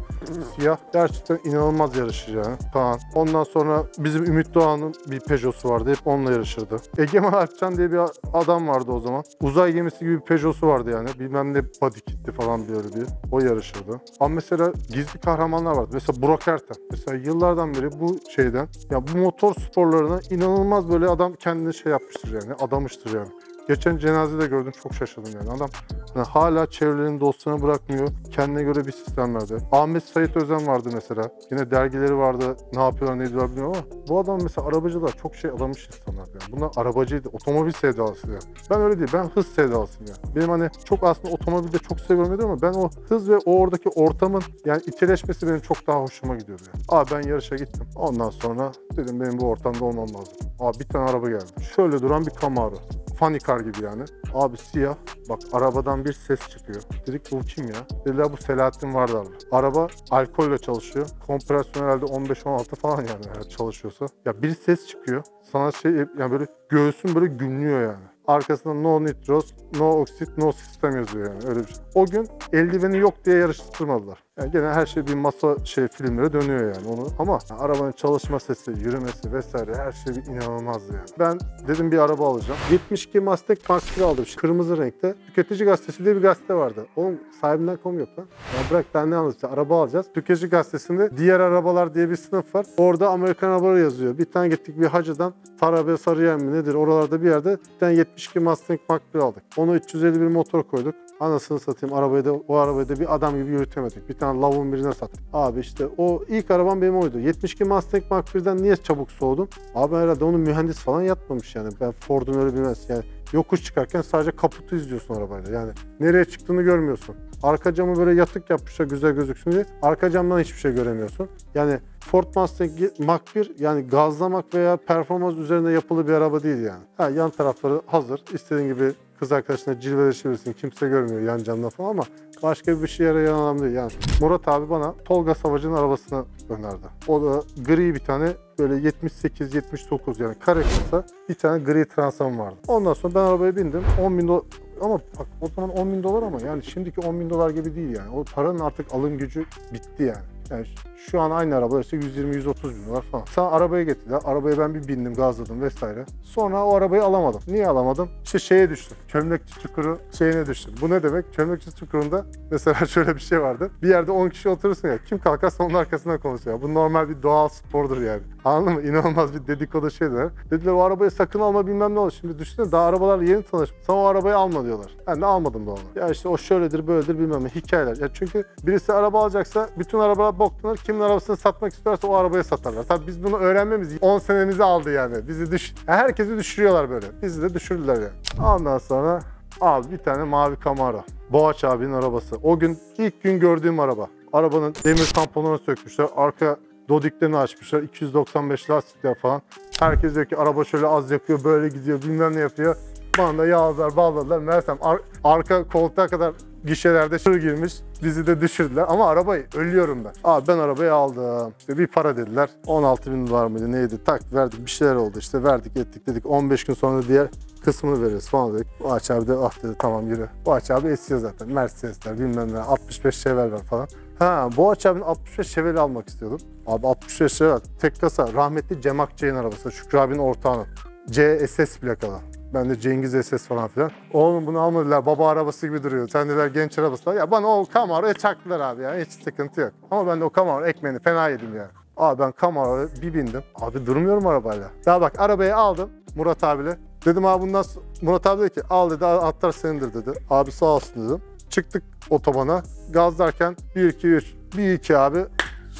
Siyah. Gerçekten inanılmaz yarışır yani Kaan. Ondan sonra bizim Ümit Doğan'ın bir Peugeot'su vardı. Hep onunla yarışırdı. Egemen Alpcan diye bir adam vardı o zaman. Uzay gemisi gibi bir Peugeot'su vardı yani. Bilmem ne body kit'ti falan böyle bir. O yarışırdı. Ama mesela gizli kahramanlar vardı. Mesela Burak Erten. Mesela yıllardan beri bu şeyden ya bu motor sporlarına inanılmaz böyle adam kendini şey yapmıştır yani. Adamıştır yani. Geçen cenazede gördüm, çok şaşırdım yani. Adam yani hala çevrelerinin dostlarına bırakmıyor. Kendine göre bir sistem verdi. Ahmet Sait Özen vardı mesela. Yine dergileri vardı. Ne yapıyorlar, ne diyorlar bilmiyorum ama bu adam mesela arabacılar çok şey adamış insanlar yani. Bunlar arabacıydı. Otomobil sevdalısı yani. Ben öyle değil. Ben hız sevdalısıyım yani. Benim hani çok aslında otomobilde çok seviyorum ama ben o hız ve o oradaki ortamın yani içeleşmesi benim çok daha hoşuma gidiyordu yani. Abi ben yarışa gittim. Ondan sonra dedim benim bu ortamda olmam lazım. Abi bir tane araba geldi. Şöyle duran bir Camaro. Funny car gibi yani. Abi siyah. Bak arabadan bir ses çıkıyor. Dedik bu kim ya? Dediler bu Selahattin Vardar. Araba alkolle çalışıyor. Kompresyon herhalde 15-16 falan yani çalışıyorsa. Ya bir ses çıkıyor. Sana şey yani böyle göğsün böyle gümlüyor yani. Arkasında no nitros, no oksit, no sistem yazıyor yani öyle bir şey. O gün eldiveni yok diye yarıştırmadılar. Yani gene her şey bir masa şey filmlere dönüyor yani onu. Ama yani arabanın çalışma sesi, yürümesi vesaire her şey bir inanılmazdı yani. Ben dedim bir araba alacağım. 72 Mustang Park aldım. Kırmızı renkte. Tüketici Gazetesi diye bir gazete vardı. Oğlum sahibinden kom yok lan. Ya bırak ben ne anlatacağım? Araba alacağız. Tüketici Gazetesi'nde diğer arabalar diye bir sınıf var. Orada Amerikan arabaları yazıyor. Bir tane gittik bir hacıdan Tarabe Sarıyer mi nedir oralarda bir yerde bir tane 72 Mustang Mark I aldık. Onu 351 motor koyduk. Anasını satayım arabayı da o arabayı da bir adam gibi yürütemedik. Bir tane lavun birine sattık. Abi işte o ilk arabam benim oydu. 72 Mustang Mark I'den niye çabuk soğudum? Abi herhalde onun mühendis falan yatmamış yani. Ben Ford'un öyle bilmez yani. Yokuş çıkarken sadece kaputu izliyorsun arabayla yani. Nereye çıktığını görmüyorsun. Arka camı böyle yatık yapmışlar güzel gözüksün diye. Arka camdan hiçbir şey göremiyorsun. Yani Ford Mustang Mach 1 yani gazlamak veya performans üzerinde yapılı bir araba değil yani. Ha, yan tarafları hazır. İstediğin gibi kız arkadaşına cilveleşebilirsin. Kimse görmüyor yan camdan falan ama başka bir şeye yarayan adam değil yani. Murat abi bana Tolga Savacı'nın arabasını önerdi. O da gri bir tane böyle 78-79 yani kare kısa bir tane gri transam vardı. Ondan sonra ben arabaya bindim. 10.000 dolar ama bak o zaman 10.000 dolar ama yani şimdiki 10.000 dolar gibi değil yani. O paranın artık alım gücü bitti yani. Yani şu an aynı arabalar işte 120-130 bin dolar falan. Sana arabaya getirdiler. Arabaya ben bir bindim, gazladım vesaire. Sonra o arabayı alamadım. Niye alamadım? İşte şeye düştüm. Çömlekçi çukuru şeyine düştüm. Bu ne demek? Çömlekçi çukurunda mesela şöyle bir şey vardı. Bir yerde 10 kişi oturursun ya. Kim kalkarsa onun arkasından konuşuyor. Bu normal bir doğal spordur yani. Anladın mı? İnanılmaz bir dedikodu şeyler. Dediler o arabayı sakın alma bilmem ne olur. Şimdi düşünsene daha arabalarla yeni tanıştım. Sana o arabayı alma diyorlar. Ben de almadım doğal olarak. Ya işte o şöyledir böyledir bilmem ne hikayeler. Ya çünkü birisi araba alacaksa bütün arabalar boklanır. Kimin arabasını satmak isterse o arabaya satarlar. Tabii biz bunu öğrenmemiz 10 senemizi aldı yani. Bizi herkesi düşürüyorlar böyle. Bizi de düşürdüler yani. Ondan sonra abi bir tane mavi Camaro. Boğaç abinin arabası. O gün ilk gün gördüğüm araba. arabanın demir tamponlarını sökmüşler. Arka dodiklerini açmışlar. 295 lastikler falan. Herkes diyor ki araba şöyle az yakıyor, böyle gidiyor, bilmem ne yapıyor. Bana da yağlar bağladılar. Meğersem arka koltuğa kadar gişelerde şır girmiş. Bizi de düşürdüler ama arabayı ölüyorum ben. Abi ben arabayı aldım. İşte bir para dediler. 16.000 dolar mıydı neydi? Tak verdik, bir şeyler oldu işte, verdik ettik dedik. 15 gün sonra diğer kısmını veririz falan dedik. Boğaç abi de ah dedi, tamam yürü. Boğaç abi esiyor zaten. Mercedesler bilmem ne, 65 şevval var falan. Ha, Boğaç abinin 65 şevveli almak istiyordum. Abi 65 şevval tek kasa, rahmetli Cem Akçay'ın arabası. Şükrü abinin ortağının. CSS plakalı. Ben de Cengiz SS falan filan. Oğlum bunu almadılar, baba arabası gibi duruyor. Sen dediler genç arabası. Ya bana o Camaro'ya çaktılar abi yani, hiç sıkıntı yok. Ama ben de o Camaro ekmeğini fena yedim yani. Abi ben Camaro'ya bir bindim. Abi durmuyorum arabayla. Daha bak arabayı aldım Murat abiyle. Dedim abi bundan sonra... Murat abi dedi ki al dedi, atlar senindir dedi. Abi sağ olsun dedim. Çıktık otobana. Gazlarken 1-2-3, 1-2 abi.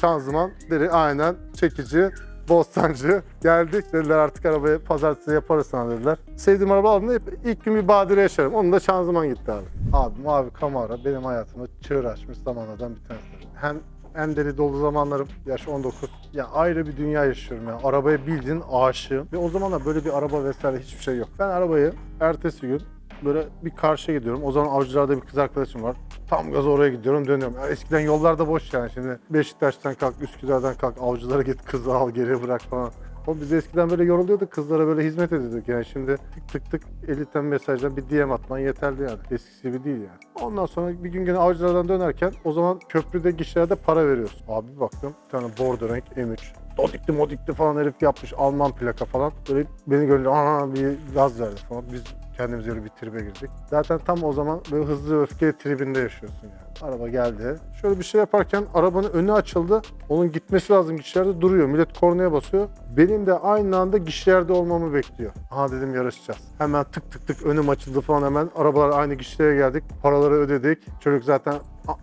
Şanzıman deri aynen çekici. Bostancı geldik dediler, artık arabayı pazartesi yaparız sana dediler. Sevdiğim araba aldım da ilk gün bir badire yaşarım. Onun da şanzıman gitti abi. Abi mavi Camaro benim hayatımda çığır açmış zamanlardan bir tanesi. Hem deli dolu zamanlarım, yaş 19. Ya ayrı bir dünya yaşıyorum ya. Arabaya bildiğin aşığım. Ve o zamanlar böyle bir araba vesaire hiçbir şey yok. Ben arabayı ertesi gün böyle bir karşıya gidiyorum. O zaman Avcılar'da bir kız arkadaşım var. Tam gaz oraya gidiyorum, dönüyorum. Ya eskiden yollar da boş yani. Şimdi Beşiktaş'tan kalk, Üsküdar'dan kalk, Avcılar'a git, kızı al, geri bırak falan. O biz eskiden böyle yoruluyorduk, kızlara böyle hizmet ediyorduk yani. Şimdi tık tık tık 50 tane mesajdan bir DM atman yeterli yani. Eskisi gibi değil yani. Ondan sonra bir gün gene Avcılar'dan dönerken o zaman köprüde gişelerde para veriyoruz. Abi baktım bir tane bordo renk M3. Dodikli modikli falan herif yapmış, Alman plaka falan. Böyle beni gördü, aha bir gaz verdi falan. Biz kendimiz öyle bir tribe girdik. Zaten tam o zaman böyle hızlı öfke tribinde yaşıyorsun yani. Araba geldi. Şöyle bir şey yaparken arabanın önü açıldı. Onun gitmesi lazım, gişlerde duruyor. Millet kornaya basıyor. Benim de aynı anda gişlerde olmamı bekliyor. Aha dedim yarışacağız. Hemen tık tık tık önüm açıldı falan hemen. Arabalar aynı gişlere geldik. Paraları ödedik. Çocuk zaten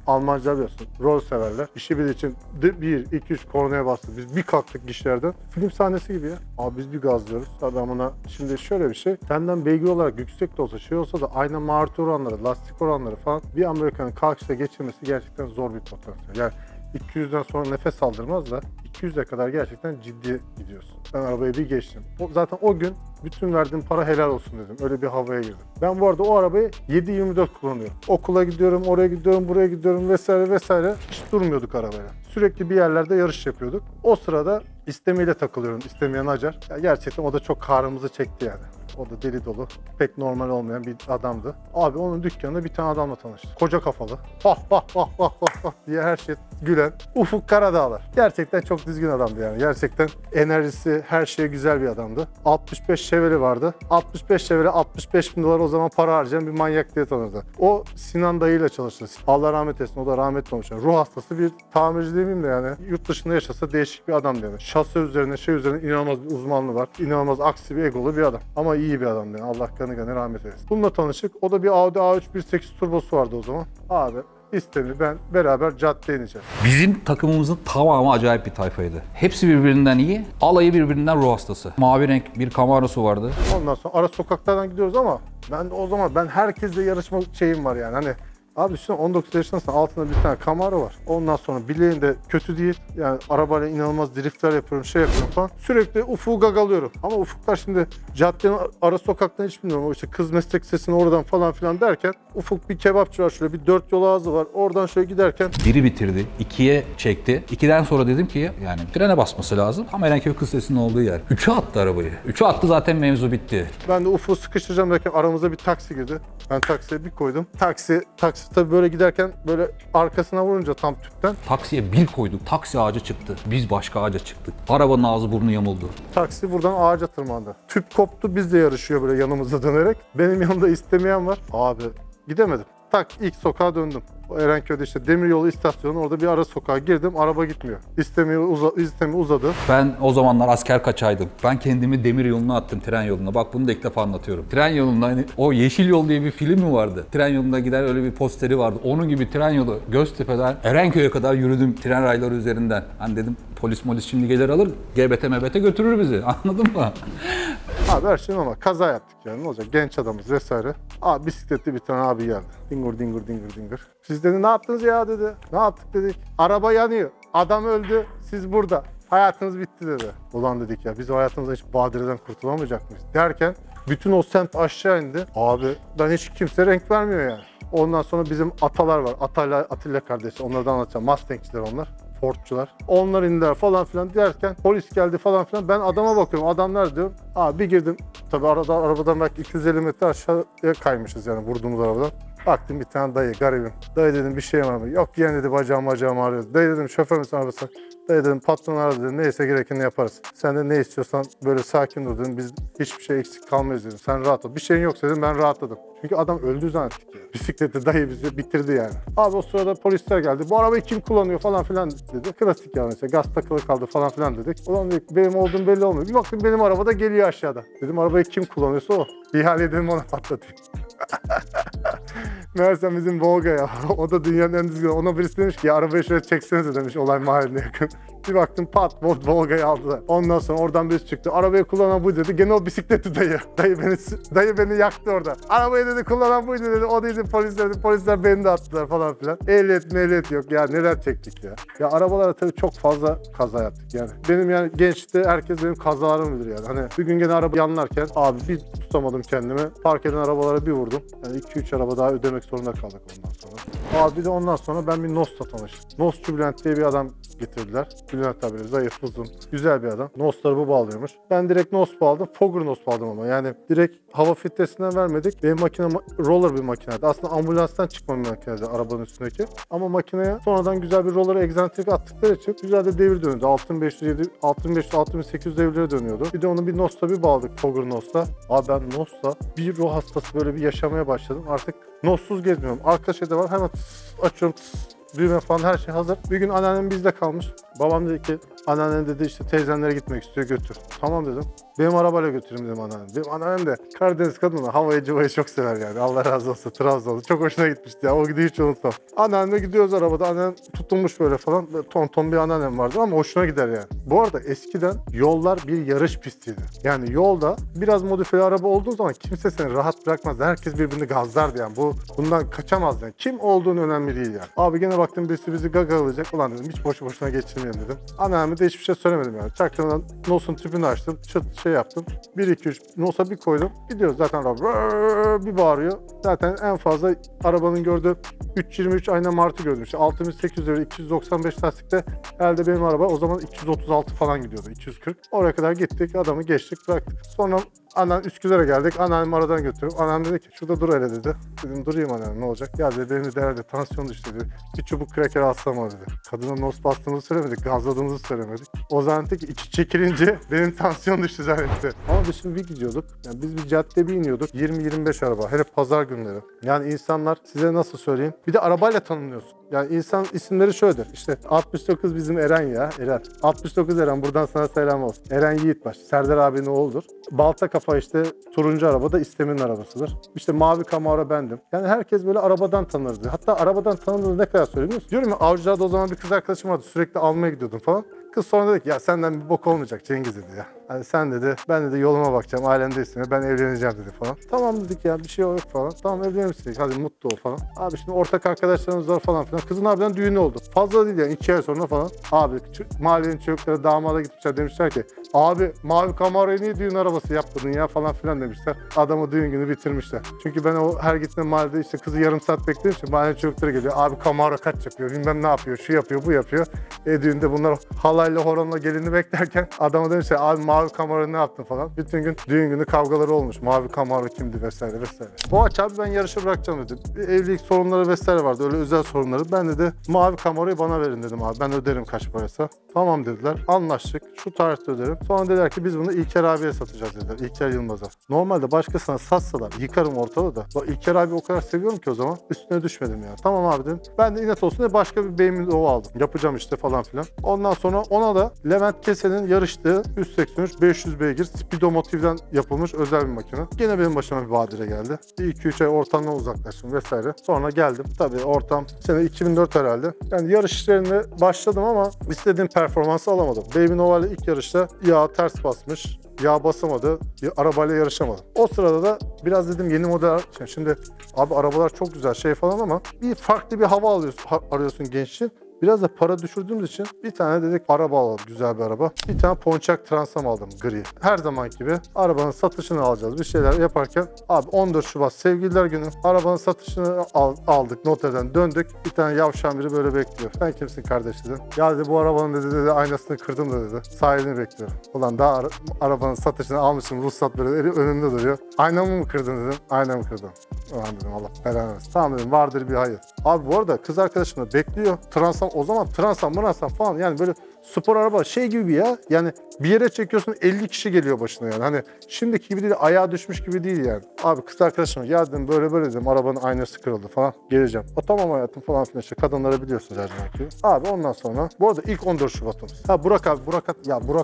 Almanca biliyorsun. Rol severler. İşi biz için 1, 2, 3 kornaya bastık. Biz bir kalktık gişlerden. Film sahnesi gibi ya. Abi biz bir gazlıyoruz. Adamına şimdi şöyle bir şey. Senden beygir olarak yüksek de olsa şey olsa da ayna mağartı oranları, lastik oranları falan bir Amerikanın kalkışta geçirmesi gerçekten zor bir potansiyel. Yani 200'den sonra nefes aldırmaz da 200'e kadar gerçekten ciddi gidiyorsun. Ben arabayı bir geçtim. Zaten o gün bütün verdiğim para helal olsun dedim. Öyle bir havaya girdim. Ben bu arada o arabayı 7/24 kullanıyorum. Okula gidiyorum, oraya gidiyorum, buraya gidiyorum vesaire vesaire. Hiç durmuyorduk arabayla. Sürekli bir yerlerde yarış yapıyorduk. O sırada istemeyle takılıyorum. İstemeyen Hacer. Ya gerçekten o da çok kahrımızı çekti yani. O da deli dolu, pek normal olmayan bir adamdı. Abi onun dükkanında bir tane adamla tanıştık. Koca kafalı, hah hah hah hah hah diye her şey gülen Ufuk Karadağlar. Gerçekten çok düzgün adamdı yani. Gerçekten enerjisi, her şeye güzel bir adamdı. 65 şeveli vardı. 65 şeveli 65.000 dolar o zaman para harcayan bir manyak diye tanırdı. O Sinan dayıyla çalıştı. Allah rahmet etsin, o da rahmetli olmuş. Yani ruh hastası bir tamirci demeyeyim de yani. Yurt dışında yaşasa değişik bir adam yani. Şase üzerine, şey üzerine inanılmaz bir uzmanlığı var. İnanılmaz aksi bir egolu bir adam. Ama iyi bir adamdı yani. Allah kanı gani rahmet eylesin. Bununla tanıştık. O da bir Audi A3 1.8 turbosu vardı o zaman. Abi istemi ben beraber caddeye ineceğiz. Bizim takımımızın tamamı acayip bir tayfaydı. Hepsi birbirinden iyi. Alayı birbirinden ruh hastası. Mavi renk bir Camaro'su vardı. Ondan sonra ara sokaklardan gidiyoruz ama ben de o zaman ben herkesle yarışma şeyim var yani. Hani abi düşünün 19 yaşındasın, altında bir tane Camaro var. Ondan sonra bileğinde kötü değil. Yani arabayla inanılmaz driftler yapıyorum, şey yapıyorum falan. Sürekli Ufuk'u gagalıyorum. Ama Ufuklar şimdi caddenin ara sokaktan hiç bilmiyorum. O işte kız meslek sesini oradan falan filan derken Ufuk bir kebapçı var şöyle, bir 4 yol ağzı var. Oradan şöyle giderken biri bitirdi, 2'ye çekti. 2'den sonra dedim ki yani frene basması lazım. Tam Erenköy kız sesinin olduğu yer. 3'e attı arabayı. 3'e attı, zaten mevzu bitti. Ben de Ufuk'u sıkıştıracağım derken aramıza bir taksi girdi. Ben taksiye bir koydum. Taksi tabii böyle giderken böyle arkasına vurunca tam tüpten. Taksiye bir koyduk. Taksi ağaca çıktı. Biz başka ağaca çıktık. Arabanın ağzı burnu yamuldu. Taksi buradan ağaca tırmandı. Tüp koptu. Biz de yarışıyor böyle yanımıza dönerek. Benim yanımda istemeyen var. Abi gidemedim. Tak ilk sokağa döndüm. Erenköy'de işte demiryolu istasyonu, orada bir ara sokağa girdim, araba gitmiyor. İstemi uzadı. Ben o zamanlar asker kaçaydım. Ben kendimi demiryoluna attım, tren yoluna. Bak bunu da ilk defa anlatıyorum. Tren yolunda hani o Yeşil Yol diye bir film mi vardı? Tren yolunda gider öyle bir posteri vardı. Onun gibi tren yolu Göztepe'den Erenköy'e kadar yürüdüm tren rayları üzerinden. Hani dedim polis şimdi gelir alır, GBT MBT götürür bizi. Anladın mı? Abi her şey normal. Kaza yaptık yani, ne olacak? Genç adamız vesaire. Abi bisikletli bir tane abi geldi. Dingur dingur dingur dingur. Siz dedi ne yaptınız ya dedi. Ne yaptık dedik. Araba yanıyor. Adam öldü. Siz burada. Hayatınız bitti dedi. Ulan dedik ya biz hayatımızda hiç badireden kurtulamayacak mıyız? Derken bütün o semt aşağı indi. Abi ben hiç kimse renk vermiyor yani. Ondan sonra bizim atalar var. Atilla kardeşi, onlardan anlatacağım. Mustangçiler onlar. Fordçular. Onlar indiler falan filan derken polis geldi falan filan. Ben adama bakıyorum. Adamlar diyor. Abi bir girdim. Tabii arabadan belki 250 metre aşağıya kaymışız yani vurduğumuz arabadan. Baktım bir tane dayı garibim. Dayı dedim bir şey var mı? Yok yeğen dedi bacağım ağrıyor. Dayı dedim şoför müsün arabası? Dayı dedim patron aradı dedi. Neyse gerekeni yaparız. Sen de ne istiyorsan böyle sakin dur dedim. Biz hiçbir şey eksik kalmayız dedim. Sen rahat ol. Bir şeyin yoksa dedim ben rahatladım. Çünkü adam öldü zannettik. Bisikleti dayı bizi bitirdi yani. Abi o sırada polisler geldi. Bu arabayı kim kullanıyor falan filan dedi. Klasik yani işte gaz takılı kaldı falan filan dedik. Ulan dedik benim olduğum belli olmuyor. Bir baktım benim arabada geliyor aşağıda. Dedim arabayı kim kullanıyorsa o. İhale dedim ona patlatayım. Meğersem bizim Vega ya. O da dünyanın en düzgün. Ona birisi demiş ki ya arabayı şöyle çeksenize demiş olay mahalline yakın. Bir baktım pat Volga'yı aldılar. Ondan sonra oradan birisi çıktı. Arabayı kullanan bu dedi. Gene o bisikleti dayı. Dayı beni yaktı orada. Arabayı dedi kullanan bu dedi. O dedi polisler dedi. Polisler beni de attılar falan filan. Ehliyet mehliyet yok ya neler çektik ya. Ya arabalara tabii çok fazla kaza yaptık yani. Benim yani gençte herkes benim kazalarım bilir yani. Hani bir gün gene araba yanlarken abi bir tutamadım kendimi. Park eden arabalara bir vurdum. Yani 2-3 araba daha ödemek zorunda kaldık ondan sonra. Abi de ondan sonra ben bir Nost'la tanıştım. Nostçu Bülent diye bir adam getirdiler. Bülent abi zayıf, uzun, güzel bir adam. Nostları bu bağlıyormuş. Ben direkt Nos bağladım. Fogger Nos bağladım ama yani direkt hava filtresinden vermedik. Benim makine roller bir makineydi. Aslında ambulanstan çıkma bir makineydi arabanın üstündeki. Ama makineye sonradan güzel bir roller'ı egzantrik attıkları için güzel de devir dönüyordu. 6500-6800 devirlere dönüyordu. Bir de onu bir Nost'la bir bağladık Fogger Nos'la. Abi ben Nost'la bir ruh hastası böyle bir yaşamaya başladım. Artık Nost'suz gezmiyorum. Arka şeyde var hemen açıyorum. Düğme falan her şey hazır. Bir gün anneannem bizde kalmış. Babam dedi ki anneannem dedi işte teyzenlere gitmek istiyor götür. Tamam dedim. Benim arabayla götüreyim dedim anneannem. Benim anneannem de Karadeniz kadını havayı cıvayı çok sever yani. Allah razı olsun Trabzon'da. Çok hoşuna gitmişti ya. O gidiyor hiç unutmam. Anneannemle gidiyoruz arabada. Anneannem tutulmuş böyle falan. Tonton bir anneannem vardı ama hoşuna gider yani. Bu arada eskiden yollar bir yarış pistiydi. Yani yolda biraz modifiye araba olduğu zaman kimse seni rahat bırakmazdı. Herkes birbirini gazlardı yani. Bundan kaçamazdı yani. Kim olduğun önemli değil yani. Abi gene baktım birisi bizi gagalayacak. Ulan dedim hiç boşu boşuna geçirmeyelim dedim. Anneanneme de hiçbir şey söylemedim yani. Çaktırmadan NOS'un tüpünü açtım. Çıt şey yaptım. 1-2-3 NOS'a bir koydum. Gidiyoruz zaten bir bağırıyor. Zaten en fazla arabanın gördüğü 323 ayna martı gördüm. İşte 6800 lira 295 lastikte herhalde benim araba o zaman 236 falan gidiyordu. 240. Oraya kadar gittik. Adamı geçtik bıraktık. Sonra anneannem Üsküdar'a geldik. Anneannemi aradan götürüyorum. Anneannem dedi ki şurada dur hele dedi. Dedim durayım anneannem ne olacak? Ya dedi benim de herhalde tansiyon düştü dedi. Bir çubuk kraker alsam var dedi. Kadına nos bastığımızı söylemedik. Gazladığımızı söylemedik. O zannetti ki içi çekilince benim tansiyon düştü zannetti. Ama biz şimdi bir gidiyorduk. Yani biz bir cadde bir iniyorduk. 20-25 araba. Hele pazar günleri. Yani insanlar size nasıl söyleyeyim? Bir de arabayla tanınıyorsun. Yani insan isimleri şöyledir. İşte 69 bizim Eren ya. Eren. 69 Eren. Buradan sana selam olsun. Eren Yiğitbaş. Serdar abinin oğludur. Balta kafa işte turuncu araba da İstem'in arabasıdır. İşte mavi Camaro bendim. Yani herkes böyle arabadan tanırdı. Hatta arabadan tanıdığını ne kadar söyleyeyim musun? Diyorum ya Avcılar'da o zaman bir kız arkadaşım vardı. Sürekli almaya gidiyordum falan. Kız sonra dedi ki ya senden bir bok olmayacak Cengiz dedi ya. Yani sen dedi ben dedi yoluma bakacağım ailemde istemiyor ben evleneceğim dedi falan. Tamam dedik ya bir şey yok falan. Tamam evlenir misin? Hadi mutlu ol falan. Abi şimdi ortak arkadaşlarımız var falan filan. Kızın harbiden düğünü oldu. Fazla değil yani 2 ay sonra falan. Abi mahallenin çocukları damada gitmişler demişler ki abi mavi Camaro'ya niye düğün arabası yapmadın ya falan filan demişler. Adamı düğün günü bitirmişler. Çünkü ben o her gittiğimde mahallede işte kızı yarım saat bekledim için mahallenin çocukları geliyor. Abi Camaro kaç yapıyor bilmem ne yapıyor şu yapıyor bu yapıyor. Düğünde bunlar halayla horonla gelini beklerken adama demişler abi mavi Camaro ne yaptın falan. Bütün gün düğün günü kavgaları olmuş. Mavi Camaro kimdi vesaire vesaire. Boğaç abi ben yarışı bırakacağım dedi. Evlilik sorunları vesaire vardı öyle özel sorunları. Ben dedi mavi Camaro'yu bana verin dedim abi ben öderim kaç paraysa. Tamam dediler anlaştık şu tarihte öderim. Sonra dediler ki biz bunu İlker abiye satacağız dediler. İlker Yılmaz'a. Normalde başkasına satsalar yıkarım ortalığı da. İlker abi o kadar seviyorum ki o zaman üstüne düşmedim ya. Tamam abi dedim. Ben de inat olsun diye başka bir Baby Nova aldım. Yapacağım işte falan filan. Ondan sonra ona da Levent Kesen'in yarıştığı 183 500 beygir Speedomotive'den yapılmış özel bir makine. Yine benim başıma bir badire geldi. 2-3 ay ortamdan uzaklaştım vesaire. Sonra geldim. Tabii ortam sene 2004 herhalde. Yani yarış işlerine başladım ama istediğim performansı alamadım. Baby Nova ile ilk yarışta yağ ters basmış, yağ basamadı, arabayla yarışamadı. O sırada da biraz dedim yeni model, şimdi abi arabalar çok güzel şey falan ama bir farklı bir hava alıyorsun, arıyorsun genç için. Biraz da para düşürdüğümüz için bir tane dedik araba alalım, güzel bir araba. Bir tane Ponçak Transam aldım, gri. Her zamanki gibi arabanın satışını alacağız. Bir şeyler yaparken abi 14 Şubat Sevgililer Günü arabanın satışını aldık, noterden döndük. Bir tane yavşan biri böyle bekliyor. Sen kimsin kardeş dedi. Ya dedi bu arabanın dedi aynasını kırdım da dedi. Sahibini bekliyorum. Ulan daha arabanın satışını almışım, ruhsat böyle önümde duruyor. Aynamı mı kırdın dedim. Aynamı kırdım. Ulan dedim Allah belanı versin. Tamam dedim vardır bir hayır. Abi bu arada kız arkadaşım da bekliyor. Transam o zaman Transam falan yani böyle spor araba şey gibi ya. Yani bir yere çekiyorsun 50 kişi geliyor başına yani. Hani şimdiki gibi değil, ayağa düşmüş gibi değil yani. Abi kız arkadaşıma ya dedim böyle dedim arabanın aynası kırıldı falan geleceğim. O tamam hayatım falan filan işte kadınları biliyorsunuz her zaman ki. Abi ondan sonra bu arada ilk 14 Şubat'ımız. Ha Burak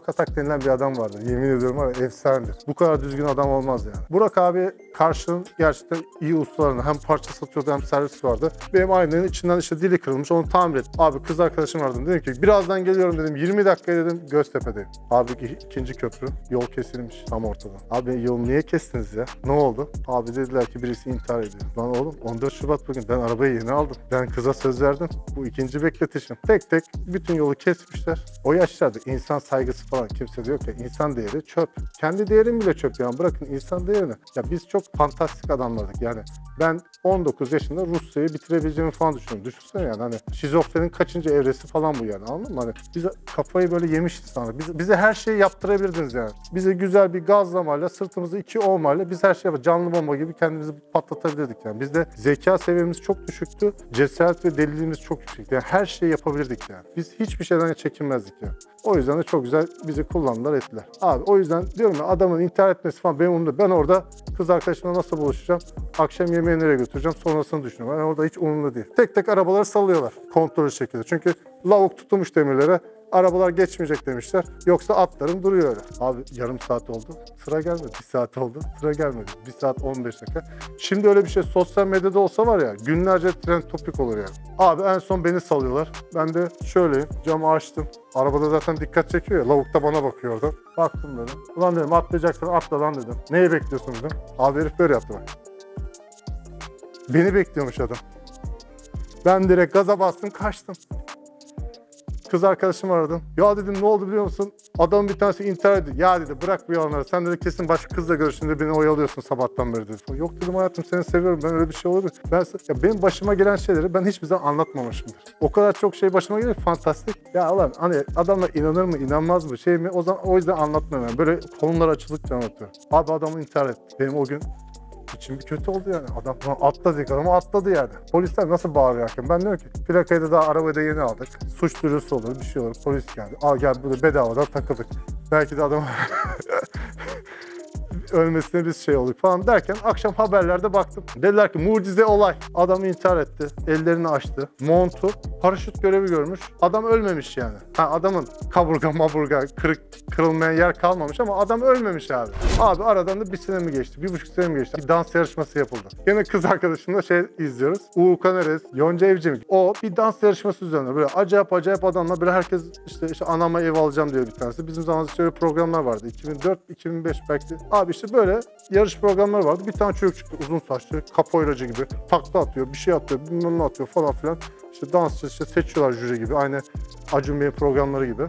Atak denilen bir adam vardı. Yemin ediyorum abi efsanedir. Bu kadar düzgün adam olmaz yani. Burak abi karşının gerçekten iyi ustalarını hem parça satıyordu hem servis vardı. Benim aynanın içinden işte dili kırılmış onu tamir ettim. Abi kız arkadaşım vardı dedim ki birazdan geliyorum dedim 20 dakika dedim Göztepe'deyim. Abi ikinci köprü yol kesilmiş tam ortada. Abi yolu niye kestiniz ya? Ne oldu? Abi dediler ki birisi intihar ediyor. Lan oğlum 14 Şubat bugün ben arabayı yeni aldım. Ben kıza söz verdim. Bu ikinci bekletişim. Tek tek bütün yolu kesmişler. O yaşlarda insan saygısı falan kimse de yok ya. İnsan değeri çöp. Kendi değerim bile çöp yani bırakın insan değerini. Ya biz çok fantastik adamlardık yani. Ben 19 yaşında Rusya'yı bitirebileceğimi falan düşündüm. Düşünsene yani hani şizofrenin kaçıncı evresi falan bu yani anladın mı? Hani biz kafayı böyle yemiş insanlar. Bize her şeyi yaptırabilirdiniz yani. Bize güzel bir gazlamayla, sırtımızı iki olmayla biz her şeyi yapar. Canlı bomba gibi kendimizi patlatabilirdik yani. Bizde zeka seviyemiz çok düşüktü. Cesaret ve deliliğimiz çok yüksekti. Yani her şeyi yapabilirdik yani. Biz hiçbir şeyden çekinmezdik yani. O yüzden de çok güzel bizi kullandılar ettiler. Abi o yüzden diyorum ya adamın intihar etmesi falan benim umurumda. Ben orada kız arkadaşımla nasıl buluşacağım? Akşam yemeğe nereye götüreceğim? Sonrasını düşünüyorum. Yani orada hiç umurumda değil. Tek tek arabaları sallıyorlar. Kontrollü şekilde. Çünkü lavuk tutulmuş demirlere. Arabalar geçmeyecek demişler. Yoksa atların duruyor öyle. Abi yarım saat oldu. Sıra gelmedi. Bir saat oldu. Sıra gelmedi. Bir saat 15 dakika. Şimdi öyle bir şey sosyal medyada olsa var ya günlerce trend topik olur yani. Abi en son beni salıyorlar. Ben de şöyleyim. Camı açtım. Arabada zaten dikkat çekiyor ya. Lavuk da bana bakıyor orada. Baktım dedim. Ulan dedim atlayacaksın atla lan dedim. Neyi bekliyorsun dedim. Abi herif böyle yaptı bak. Beni bekliyormuş adam. Ben direkt gaza bastım kaçtım. Kız arkadaşımı aradım. Ya dedim ne oldu biliyor musun? Adamın bir tanesi intihar etti. Ya dedi bırak bu yalanları. Sen dedi kesin başka kızla görüştüğünde beni oyalıyorsun sabahtan beri dedi. Yok dedim hayatım seni seviyorum. Ben öyle bir şey olur mu? Benim başıma gelen şeyleri ben hiçbir zaman anlatmamışımdır. O kadar çok şey başıma geliyor fantastik. Ya lan hani adamla inanır mı inanmaz mı şey mi? O zaman o yüzden anlatmıyorum. Yani. Böyle konular açıldıkça anlatıyorum. Abi adamı intihar etti. Benim o gün İçim bir kötü oldu yani. Adam atladı ama atladı yani. Polisler nasıl bağırıyorken ben diyorum ki plakayı da daha arabayı da yeni aldık. Suç duyurusu olur bir şey olur. Polis geldi. Al gel burada bedavadan takıldık. Belki de adam ölmesine biz şey olduk falan derken akşam haberlerde baktım. Dediler ki mucize olay. Adam intihar etti. Ellerini açtı. Montu paraşüt görevi görmüş. Adam ölmemiş yani. Ha, adamın kaburga maburga kırılmayan yer kalmamış ama adam ölmemiş abi. Abi aradan da bir sene mi geçti? 1,5 sene mi geçti? Bir dans yarışması yapıldı. Yine kız arkadaşımla şey izliyoruz. Uğur Kaneres, Yonca Evcimik. O bir dans yarışması üzerine böyle acayip adamla böyle herkes işte anama ev alacağım diyor bir tanesi. Bizim zamanımızda şöyle programlar vardı. 2004-2005 belki. Abi işte böyle yarış programları vardı. Bir tane çocuk çıktı uzun saçlı, kapoyracı gibi. Takla atıyor, bir şey atıyor, bilmem ne atıyor falan filan. İşte dansçı işte seçiyorlar jüri gibi. Aynı Acun Bey'in programları gibi.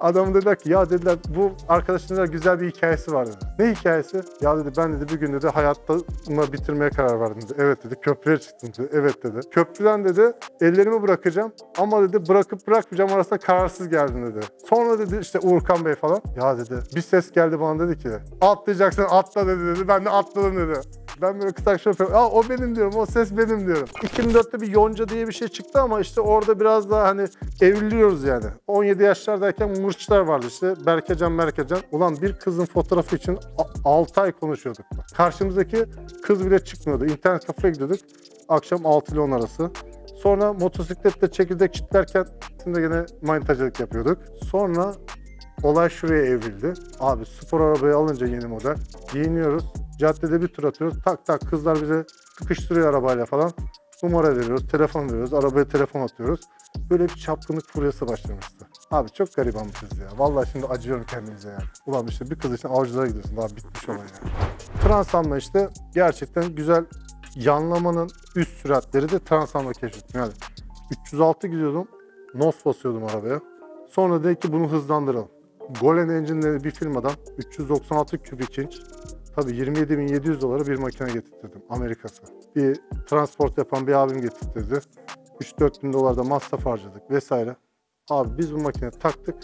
Adam dediler ki ya dediler bu arkadaşın güzel bir hikayesi var dedi. Ne hikayesi? Ya dedi ben dedi bir gün dedi hayatımı bitirmeye karar verdim dedi. Evet dedi köprüye çıktım dedi. Evet dedi. Köprüden dedi ellerimi bırakacağım ama dedi bırakıp bırakmayacağım arasında kararsız geldim dedi. Sonra dedi işte Uğurkan Bey falan. Ya dedi bir ses geldi bana dedi ki atlayacaksın atla dedi. Ben de atladım dedi. Ben böyle kısa şoför, aa o benim diyorum, o ses benim diyorum. 2004'te bir Yonca diye bir şey çıktı ama işte orada biraz daha hani evliliyoruz yani. 17 yaşlardayken mırçlar vardı işte. Berkecan. Ulan bir kızın fotoğrafı için 6 ay konuşuyorduk. Karşımızdaki kız bile çıkmıyordu. İnternet kafeye gidiyorduk. Akşam 6 ile 10 arası. Sonra motosikletle çekirdek çitlerken şimdi yine manitacılık yapıyorduk. Sonra olay şuraya evrildi. Abi spor arabayı alınca yeni model. Giyiniyoruz. Caddede bir tur atıyoruz. Tak tak kızlar bize sıkıştırıyor arabayla falan. numara veriyoruz, telefon veriyoruz, arabaya telefon atıyoruz. Böyle bir çapkınlık furyası başlamıştı. Abi çok gariban bir kız ya. Vallahi şimdi acıyorum kendimize yani. Ulan işte bir kız için avcılara gidiyorsun. Daha bitmiş olay yani. Transam'la işte gerçekten güzel yanlamanın üst süratleri de Transam'la keşfettim. Yani 306 gidiyordum, nos basıyordum arabaya. Sonra dedi ki bunu hızlandıralım. Golem engine'leri bir firmadan 396 kübik inç, tabii 27.700 dolara bir makine getirttirdim Amerika'sı. Bir transport yapan bir abim getirttirdi. 3-4 bin dolarda masraf harcadık vesaire. Abi biz bu makineye taktık,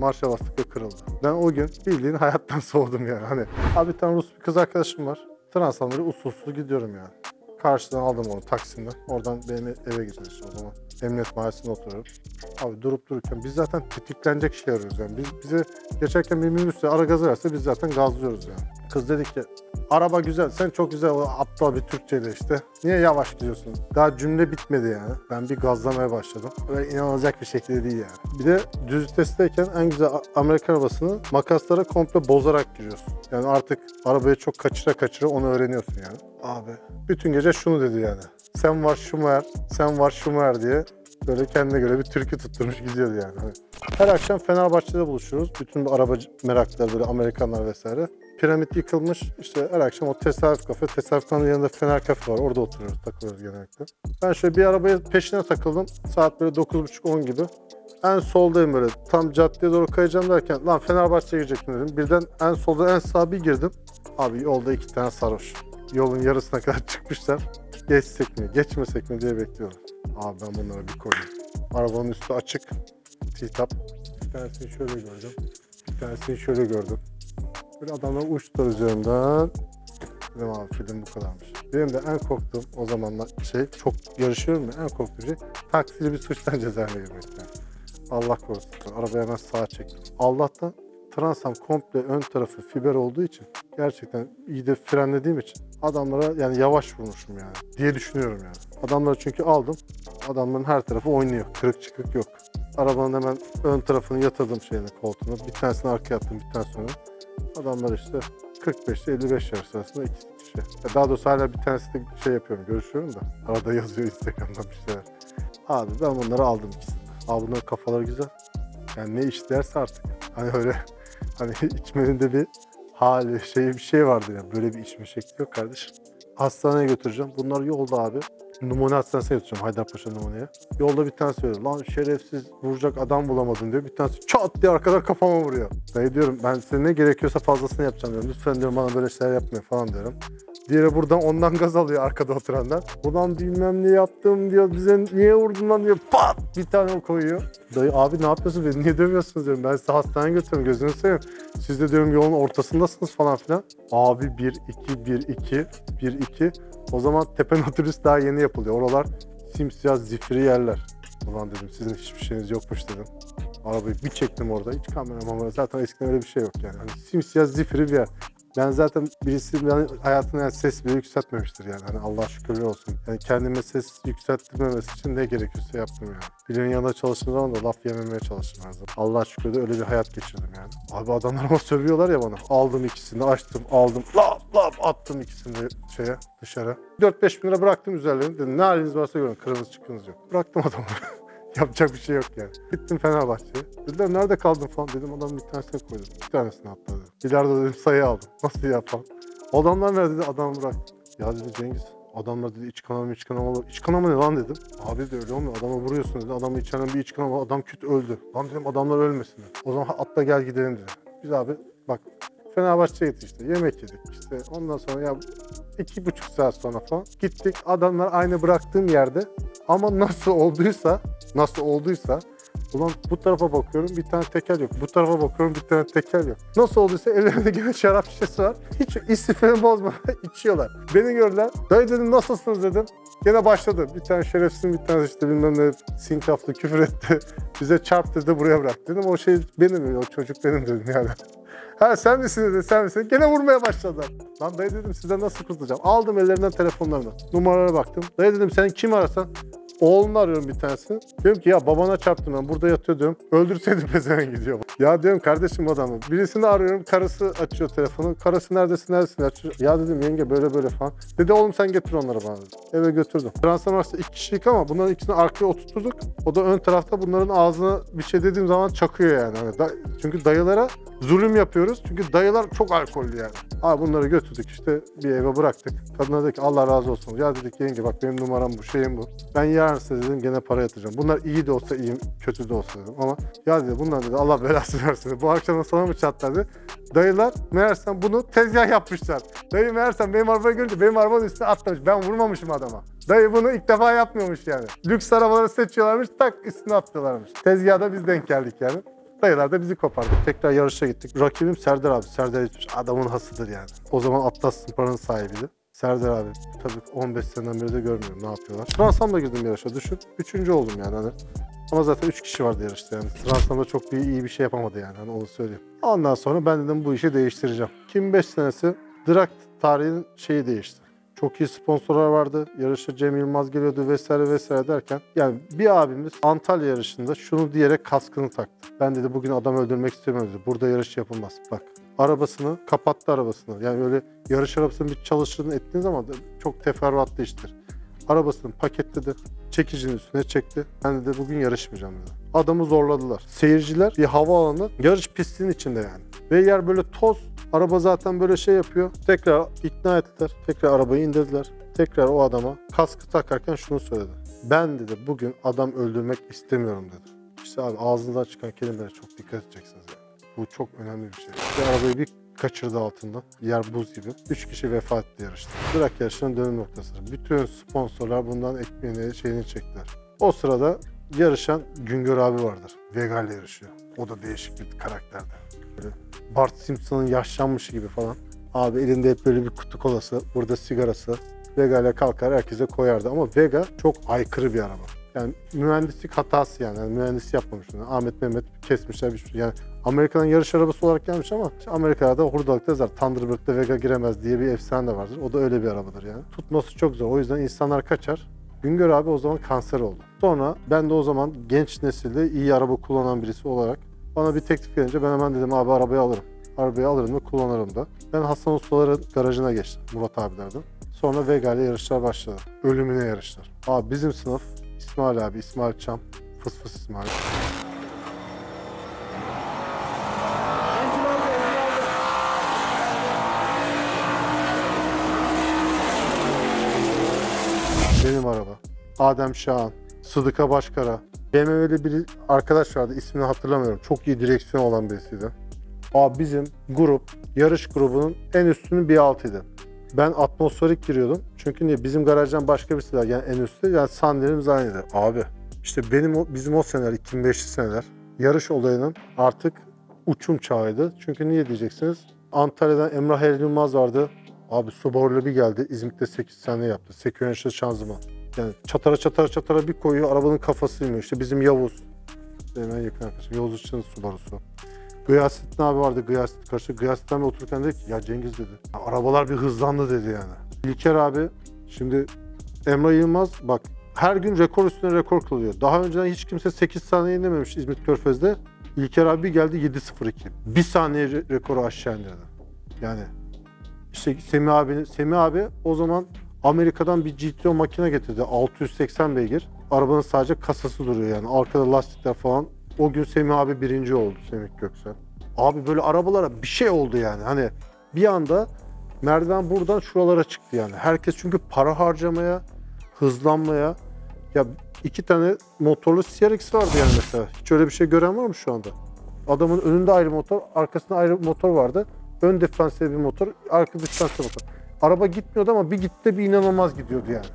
marşa bastık ve kırıldı. Ben o gün bildiğin hayattan soğudum yani. Hani abi bir tane Rus bir kız arkadaşım var. Transamları usulsüz gidiyorum yani. Karşıdan aldım onu Taksim'den. Oradan benim eve gidiyoruz o zaman. Emniyet mahallesinde oturuyorum. Abi durup dururken biz zaten tetiklenecek şey arıyoruz yani. Bizi geçerken bir minibüsle ara gazı verse biz zaten gazlıyoruz yani. Kız dedi ki araba güzel, sen çok güzel aptal bir Türkçeyle işte. Niye yavaş gidiyorsun? Daha cümle bitmedi yani. Ben bir gazlamaya başladım. Böyle inanılacak bir şekilde değil yani. Bir de düz vitesteyken en güzel Amerikan arabasını makaslara komple bozarak giriyorsun. Yani artık arabayı çok kaçıra kaçıra onu öğreniyorsun yani. Abi bütün gece şunu dedi yani. Sen var Şumer, sen var Şumer diye böyle kendine göre bir türkü tutturmuş gidiyordu yani. Her akşam Fenerbahçe'de buluşuyoruz. Bütün bu araba meraklılar böyle Amerikanlar vesaire. Piramit yıkılmış. İşte her akşam o tesadüf kafe. Tesadüfkanın yanında Fener kafe var. Orada oturuyoruz, takılıyoruz genellikle. Ben şöyle bir arabaya peşine takıldım. Saat böyle 9.30-10 gibi. En soldayım böyle. Tam caddeye doğru kayacağım derken lan Fenerbahçe'ye girecektim dedim. Birden en solda en sağa bir girdim. Abi yolda iki tane sarhoş. Yolun yarısına kadar çıkmışlar. Geçsek mi, geçmesek mi diye bekliyorum. Abi ben bunlara bir koydum. Arabanın üstü açık. T-tap. Bir tanesini şöyle gördüm. Bir tanesini şöyle gördüm. Böyle adamlar uçtular üzerimden. Dedim abi film bu kadarmış. Benim de en korktuğum o zamanlar şey, çok yarışıyorum ya, en korktuğum şey taksili bir suçtan cezaevine girmekti. Allah korusun. Arabaya hemen sağa çektim. Allah'tan Transam komple ön tarafı fiber olduğu için gerçekten iyi de frenlediğim için adamlara yani yavaş vurmuşum yani diye düşünüyorum yani. Adamları çünkü aldım. Adamların her tarafı oynuyor. Kırık çıkık yok. Arabanın hemen ön tarafını yatırdım şeyine, koltuğuna. Bir tanesini arkaya attım, bir tanesini öne. Adamlar işte 45-55 yaş arasında iki kişi. Daha doğrusu hala bir tanesini şey yapıyorum, görüşüyorum da. Arada yazıyor Instagram'dan bir şeyler. Abi ben bunları aldım ikisini. Abi bunların kafaları güzel. Yani ne işlerse artık. Hani öyle hani içmenin de bir hali şey bir şey vardı yani. Böyle bir içme şekli yok kardeşim. Hastaneye götüreceğim. Bunlar yolda abi. Numune hastanesine götüreceğim, Haydarpaşa numuneye. Yolda bir tane söylüyor. Lan şerefsiz vuracak adam bulamadım diyor. Bir tanesi çat diye arkadan kafama vuruyor. Dayı diyorum ben size ne gerekiyorsa fazlasını yapacağım diyorum. Lütfen diyorum bana böyle şeyler yapmayın falan diyorum. Diğeri buradan ondan gaz alıyor arkada oturandan. Ulan bilmem ne yaptım diyor. Bize niye vurdun lan diyor. Pat bir tane koyuyor. Dayı abi ne yapıyorsun beni niye dövüyorsunuz diyorum. Ben size hastaneye götürüyorum gözünü seveyim. Siz de diyorum yolun ortasındasınız falan filan. Abi 1-2 o zaman Tepenatürüs daha yeni yapılıyor. Oralar simsiyah zifiri yerler. Ulan dedim sizin hiçbir şeyiniz yokmuş dedim. Arabayı bir çektim orada. Hiç kamera zaten eskiden öyle bir şey yok yani. Hani simsiyah zifiri bir yer. Ben zaten birisi hayatına yani ses bile yükseltmemiştir yani. Hani Allah şükürler olsun. Yani kendime ses yükseltmemesi için ne gerekiyorsa yaptım yani. Birinin yanında çalıştığım zaman da laf yememeye çalıştım her zaman. Allah şükür de öyle bir hayat geçirdim yani. Abi adamlar ama sövüyorlar ya bana. Aldım ikisini, açtım, aldım, lap lap attım ikisini de şeye, dışarı. 4-5 bin lira bıraktım üzerlerine. Dedim ne haliniz varsa görün, kırınız çıkınız yok. Bıraktım adamları. Yapacak bir şey yok yani. Gittim Fenerbahçe'ye. Dediler nerede kaldın falan dedim. Adam bir tanesine koydum. Bir tanesini hatta dedim. İleride dedim sayı aldım. Nasıl yapalım? Adamlar verdi. Adam bıraktı. Ya dedi Cengiz. Adamlar dedi iç kanama. İç kanama ne lan dedim. Abi de öyle olmuyor. Adama vuruyorsun dedi. Adamı içeriden bir iç kanama. Adam küt öldü. Lan dedim adamlar ölmesin dedi. O zaman atla gel gidelim dedi. Biz abi bak Fenerbahçe'ye gittik işte. Yemek yedik işte. Ondan sonra ya 2,5 saat sonra falan gittik. Adamlar aynı bıraktığım yerde ama nasıl olduysa ulan bu tarafa bakıyorum bir tane tekel yok. Bu tarafa bakıyorum bir tane tekel yok. Nasıl olduysa ellerinde gene şarap şişesi var. Hiç istifini bozmadan içiyorlar. Beni gördüler. Dayı dedim nasılsınız dedim. Gene başladı. Bir tane şerefsiz bir tane işte bilmem ne sinkaflı küfür etti. Bize çarp dedi buraya bırak dedim. O şey benim o çocuk benim dedim yani. Ha sen misin dedi, sen misin? Gene vurmaya başladılar. Lan dayı dedim sizden nasıl kurtulacağım? Aldım ellerinden telefonlarını. Numaralara baktım. Dayı dedim sen kim arasan? Oğlunu arıyorum bir tanesini. Diyorum ki ya babana çarptım ben burada yatıyor diyorum. Öldürseydi pezeven gidiyor. Ya diyorum kardeşim adamı. Birisini arıyorum karısı açıyor telefonu. Karısı neredesin açıyor. Ya dedim yenge böyle böyle falan. Dedi oğlum sen getir onları bana dedi. Eve götürdüm. Transfer maçta iki kişilik ama bunların ikisini arkaya oturturduk. O da ön tarafta bunların ağzına bir şey dediğim zaman çakıyor yani. Hani çünkü dayılara zulüm yapıyoruz. Çünkü dayılar çok alkollü yani. Abi bunları götürdük işte bir eve bıraktık. Kadına dedi ki Allah razı olsun. Ya dedik yenge bak benim numaram bu şeyim bu. Ben yarın size dedim gene para yatıracağım. Bunlar iyi de olsa iyi, kötü de olsa dedim. Ama ya dedi bunlar dedi Allah belasını versin. Bu akşamdan sonra mı çatladı? Dayılar meğersem bunu tezgah yapmışlar. Dayı meğersem benim arabayı görünce benim arabanın üstüne atlamış. Ben vurmamışım adama. Dayı bunu ilk defa yapmıyormuş yani. Lüks arabaları seçiyorlarmış tak üstüne atlıyorlarmış. Tezgahda biz denk geldik yani. Dayılar da bizi kopardık. Tekrar yarışa gittik. Rakibim Serdar abi. Serdar Yiğit adamın hasıdır yani. O zaman Atlas Spara'nın sahibiydi. Serdar abi tabii 15 seneden beri de görmüyorum ne yapıyorlar. Transam'la girdim yarışa düşün. Üçüncü oldum yani hani. Ama zaten 3 kişi vardı yarışta yani. Transam'da çok iyi bir şey yapamadı yani hani onu söyleyeyim. Ondan sonra ben dedim bu işi değiştireceğim. 2005 senesi Direkt tarihinin şeyi değişti. Çok iyi sponsorlar vardı. Yarışa Cem Yılmaz geliyordu vesaire vesaire derken. Yani bir abimiz Antalya yarışında şunu diyerek kaskını taktı. Ben dedi bugün adam öldürmek istemiyorum dedi. Burada yarış yapılmaz. Bak arabasını kapattı arabasını. Yani öyle yarış arabasını bir çalışın ettiğiniz zaman çok teferruatlı iştir. Arabasını paketledi. Çekicinin üstüne çekti. Ben dedi bugün yarışmayacağım dedi. Adamı zorladılar. Seyirciler bir havaalanı yarış pistinin içinde yani. Ve yer böyle toz. Araba zaten böyle şey yapıyor. Tekrar ikna ettiler. Tekrar arabayı indirdiler. Tekrar o adama kaskı takarken şunu söyledi. Ben dedi bugün adam öldürmek istemiyorum dedi. İşte abi ağzından çıkan kelimelere çok dikkat edeceksiniz yani. Bu çok önemli bir şey. İşte arabayı bir kaçırdı altında. Yer buz gibi. 3 kişi vefat etti yarışta. Bırak yarışının dönüm noktası. Bütün sponsorlar bundan ekmeğini şeyini çektiler. O sırada yarışan Güngör abi vardır. Vega ile yarışıyor. O da değişik bir karakterdi. Böyle Bart Simpson'ın yaşlanmış gibi falan. Abi elinde hep böyle bir kutu kolası, burada sigarası. Vega ile kalkar herkese koyardı ama Vega çok aykırı bir araba. Yani mühendislik hatası yani, yani mühendis yapmamış. Yani Ahmet Mehmet kesmişler bir şey. Yani Amerika'dan yarış arabası olarak gelmiş ama işte Amerika'da hurdalıkta yazar. Thunderbird'de Vega giremez diye bir efsane de vardır. O da öyle bir arabadır yani. Tutması çok zor. O yüzden insanlar kaçar. Güngör abi o zaman kanser oldu. Sonra ben de o zaman genç nesilde iyi araba kullanan birisi olarak bana bir teklif gelince ben hemen dedim abi arabayı alırım. Arabayı alırım da kullanırım da. Ben Hasan Ustaların garajına geçtim Murat abilerden. Sonra Vega ile yarışlar başladı. Ölümüne yarışlar. Abi bizim sınıf İsmail abi, İsmail Çam, Fısfıs İsmail. Benim araba. Adem Şahan, Sıdıka Başkara. BMW'li bir arkadaş vardı, ismini hatırlamıyorum. Çok iyi direksiyon olan birisiydi. Abi bizim grup, yarış grubunun en üstünün bir altıydı. Ben atmosferik giriyordum. Çünkü niye? Bizim garajdan başka birisi var. Yani en üstte. Yani sandalimiz aynıydı. Abi işte bizim o seneler, 2005'li seneler yarış olayının artık uçum çağıydı. Çünkü niye diyeceksiniz? Antalya'dan Emrah Eren Yılmaz vardı. Abi Subaru'lu bir geldi. İzmit'te 8 sene yaptı. 8 şanzıman. Yani çatara bir koyuyor, arabanın kafası iniyor. İşte bizim Yavuz, hemen yakın arkadaşım, Yavuz Uçan'ın Subaru'su. Gıyasettin abi vardı, Gıyasettin karşı. Gıyasettin abi otururken dedi ki, ya Cengiz dedi, arabalar bir hızlandı dedi yani. İlker abi, şimdi Emre Yılmaz bak, her gün rekor üstüne rekor kılıyor. Daha önceden hiç kimse 8 saniye inememiş İzmit Körfez'de. İlker abi geldi 7.02. Bir saniye rekoru aşağı indirdi. Yani işte Semih abi o zaman Amerika'dan bir GTO makine getirdi. 680 beygir. Arabanın sadece kasası duruyor yani. Arkada lastikler falan. O gün Semih abi birinci oldu. Semih Göksel. Abi böyle arabalara bir şey oldu yani. Hani bir anda merdiven buradan şuralara çıktı yani. Herkes çünkü para harcamaya, hızlanmaya. Ya iki tane motorlu CRX vardı yani mesela. Hiç öyle bir şey gören var mı şu anda? Adamın önünde ayrı motor, arkasında ayrı motor vardı. Ön diferansiyel bir motor, arka diferansiyel motor. Araba gitmiyordu ama bir gitti bir inanılmaz gidiyordu yani.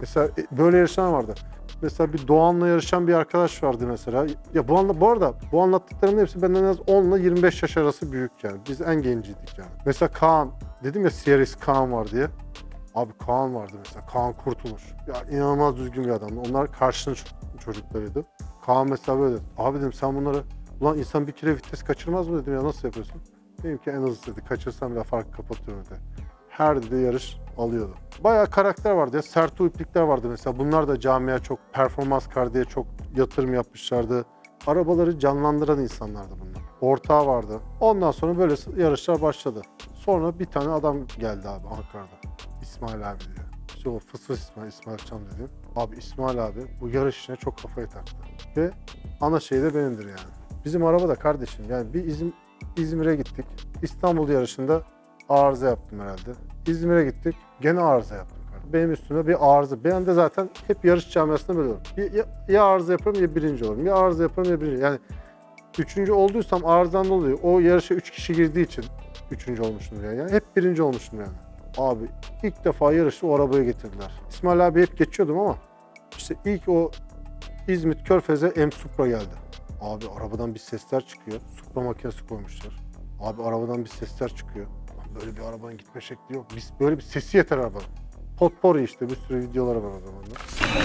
Mesela böyle yarışan vardı. Mesela bir Doğan'la yarışan bir arkadaş vardı mesela. Ya bu arada anlattıklarımın hepsi benden en az 10 ile 25 yaş arası büyük yani. Biz en genciydik yani. Mesela Kaan, dedim ya CRX Kaan var diye. Abi Kaan vardı mesela, Kaan Kurtulur. Ya inanılmaz düzgün bir adamdı. Onlar karşının çocuklarıydı. Kaan mesela böyle dedi. Abi dedim sen bunları, ulan insan bir kere vites kaçırmaz mı dedim ya nasıl yapıyorsun? Dedim ki en hızlısı dedi, kaçırsam bile farkı kapatıyorum dedi. her yarış alıyordu. Bayağı karakter vardı ya. Sert uyuplikler vardı mesela. Bunlar da camiye çok, performans kardiye çok yatırım yapmışlardı. Arabaları canlandıran insanlardı bunlar. Ortağı vardı. Ondan sonra böyle yarışlar başladı. Sonra bir tane adam geldi abi Ankara'da. İsmail abi diyor. İşte o fısfıs İsmail Çam dedi. Abi İsmail abi bu yarış işine çok kafayı taktı. Ve ana şey de benimdir yani. Bizim araba da kardeşim. Yani bir İzmir'e gittik. İstanbul yarışında arıza yaptım herhalde. İzmir'e gittik. Gene arıza yaptım. Benim üstüme bir arıza. Ben de zaten hep yarış camiasında böyle olurum. Ya arıza yaparım ya birinci olurum. Ya arıza yaparım ya birinci. Yani üçüncü olduysam arızadan dolayı o yarışa 3 kişi girdiği için üçüncü olmuştum yani. Hep birinci olmuştum yani. Abi ilk defa yarışı o arabaya getirdiler. İsmail abi hep geçiyordum ama işte ilk o İzmit Körfez'e M-Supra geldi. Abi arabadan bir sesler çıkıyor. Supra makinesi koymuşlar. Abi arabadan bir sesler çıkıyor. Böyle bir arabanın gitme şekli yok. Biz böyle bir sesi yeter arabanın. Potpourri işte, bir sürü videoları var o zaman da.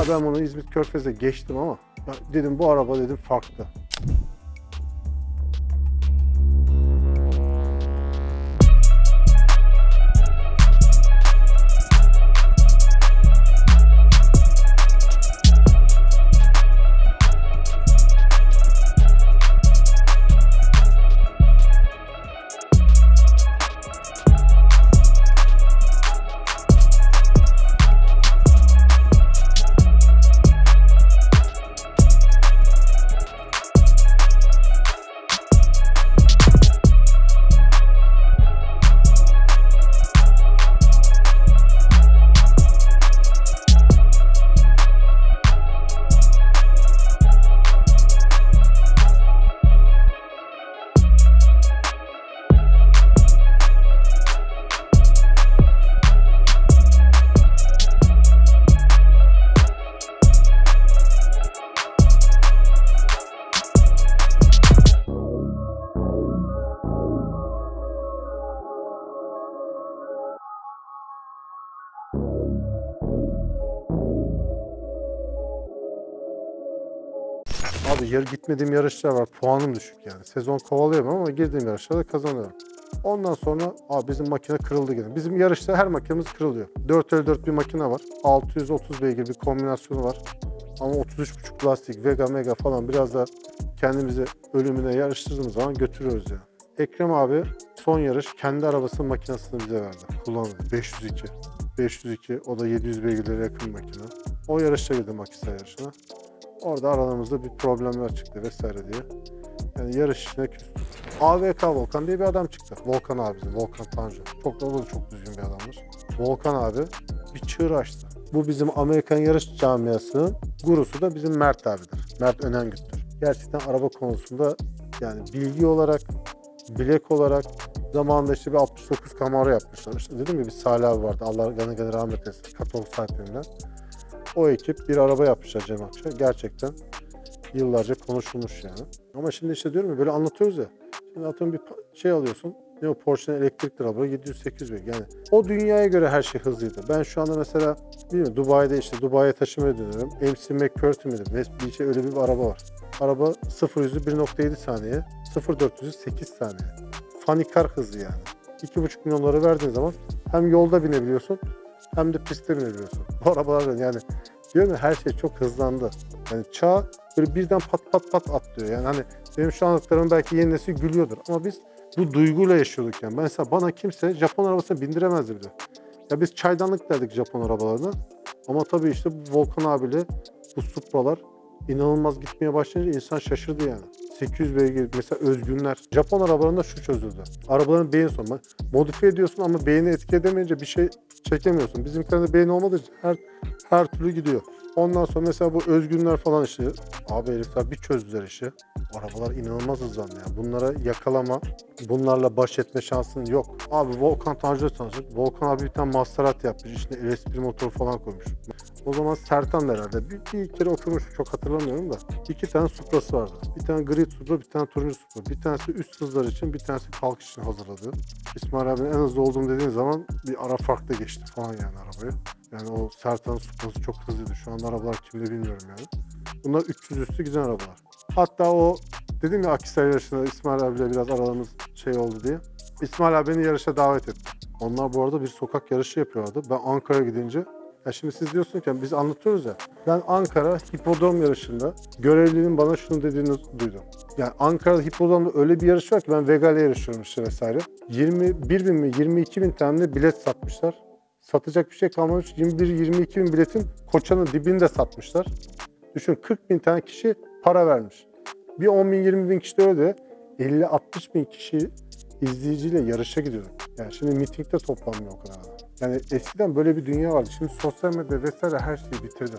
Abi ben bunu İzmit Körfez'e geçtim ama dedim bu araba dedim farklı. Gitmediğim yarışlar var. Puanım düşük yani. Sezon kovalıyorum ama girdiğim yarışlarda kazanıyorum. Ondan sonra bizim makine kırıldı gene. Bizim yarışta her makinemiz kırılıyor. 454 bir makine var. 630 beygir bir kombinasyonu var. Ama 33,5 lastik, Vega, Mega falan biraz da kendimizi ölümüne yarıştırdığımız zaman götürüyoruz yani. Ekrem abi son yarış kendi arabasının makinesini bize verdi. Kullandı. 502. 502 o da 700 beygirlere yakın makine. O yarışta girdim Akisar yarışına. Orada aralarımızda bir problemler çıktı vesaire diye. Yani yarış işine küstü. AVK Volkan diye bir adam çıktı. Volkan abi, Volkan Tanju. Çok da çok düzgün bir adamdır. Volkan abi bir çığır açtı. Bu bizim Amerikan yarış camiasının gurusu da bizim Mert abidir. Mert Önengüt'tür. Gerçekten araba konusunda yani bilgi olarak, bilek olarak zamanında işte bir 69 Camaro yapmışlar. İşte dedim ya bir Salih abi vardı. Allah gani rahmet etsin. Katalog sahiplerinden. O ekip bir araba yapmışlar Cem Akça. Gerçekten yıllarca konuşulmuş yani. Ama şimdi işte diyorum ya böyle anlatıyoruz ya. Şimdi atıyorum bir şey alıyorsun. Ne o Porsche'nin elektrikli araba 700-800 beygir. Yani o dünyaya göre her şey hızlıydı. Ben şu anda mesela bilmiyorum Dubai'de işte Dubai'ye taşımaya dönüyorum. MC McCurt'ü müydü? Vesbiş'e öyle bir araba var. Araba 0-100'ü 1.7 saniye. 0-400'ü 8 saniye. Fanikar hızı yani. 2,5 milyonları verdiğin zaman hem yolda binebiliyorsun hem de pistte binebiliyorsun. Bu arabalar yani diyorum ya her şey çok hızlandı. Yani çağ böyle birden pat pat pat atlıyor. Yani hani benim şu anlattıklarım belki yeni nesil gülüyordur ama biz bu duyguyla yaşıyorduk yani. Mesela bana kimse Japon arabasına bindiremezdi bile. Ya biz çaydanlık derdik Japon arabalarına. Ama tabii işte bu Volkan abiyle bu Supra'lar inanılmaz gitmeye başlayınca insan şaşırdı yani. 800 beygir mesela özgünler. Japon arabalarında şu çözüldü. Arabaların beyin sorunu. Modifiye ediyorsun ama beyni etki edemeyince bir şey çekemiyorsun. Bizimkilerinde beyin olmadığı için her türlü gidiyor. Ondan sonra mesela bu özgünler falan işte. Abi herifler bir çözdüler işi. Arabalar inanılmaz hızlandı yani. Bunlara yakalama, bunlarla baş etme şansın yok. Abi Volkan Tanju'ya tanıştık. Volkan abi bir tane Maserati yapmış. İçine LS1 motoru falan koymuş. O zaman Sertan herhalde. Bir kere oturmuştu, çok hatırlamıyorum da. 2 tane Supra'sı vardı. Bir tane gri Supra, bir tane turuncu Supra. Bir tanesi üst hızlar için, bir tanesi kalkış için hazırladı. İsmail abinin en hızlı olduğum dediğin zaman bir ara farkla geçti falan yani arabayı. Yani o Sertan'ın Supra'sı çok hızlıydı. Şu anda arabalar kimde bilmiyorum yani. Bunlar 300 üstü güzel arabalar. Hatta o dedim ya Akisar yarışında İsmail abiyle biraz aralarımız şey oldu diye. İsmail abi beni yarışa davet etti. Onlar bu arada bir sokak yarışı yapıyorlardı. Ben Ankara'ya gidince, ya şimdi siz diyorsunuz ki biz anlatıyoruz ya. Ben Ankara hipodrom yarışında görevlinin bana şunu dediğini duydum. Yani Ankara'da hipodromda öyle bir yarış var ki ben Vega ile yarışıyorum işte vesaire. 21 bin mi 22 bin tane bilet satmışlar. Satacak bir şey kalmamış. 21-22 bin biletin Koçan'ın dibini de satmışlar. Düşün 40 bin tane kişi para vermiş. Bir 10 bin 20 bin kişi de öyle de 50-60 bin kişi izleyiciyle yarışa gidiyorduk. Yani şimdi mitingde toplanmıyor o kadar. Yani eskiden böyle bir dünya vardı. Şimdi sosyal medya vesaire her şeyi bitirdi.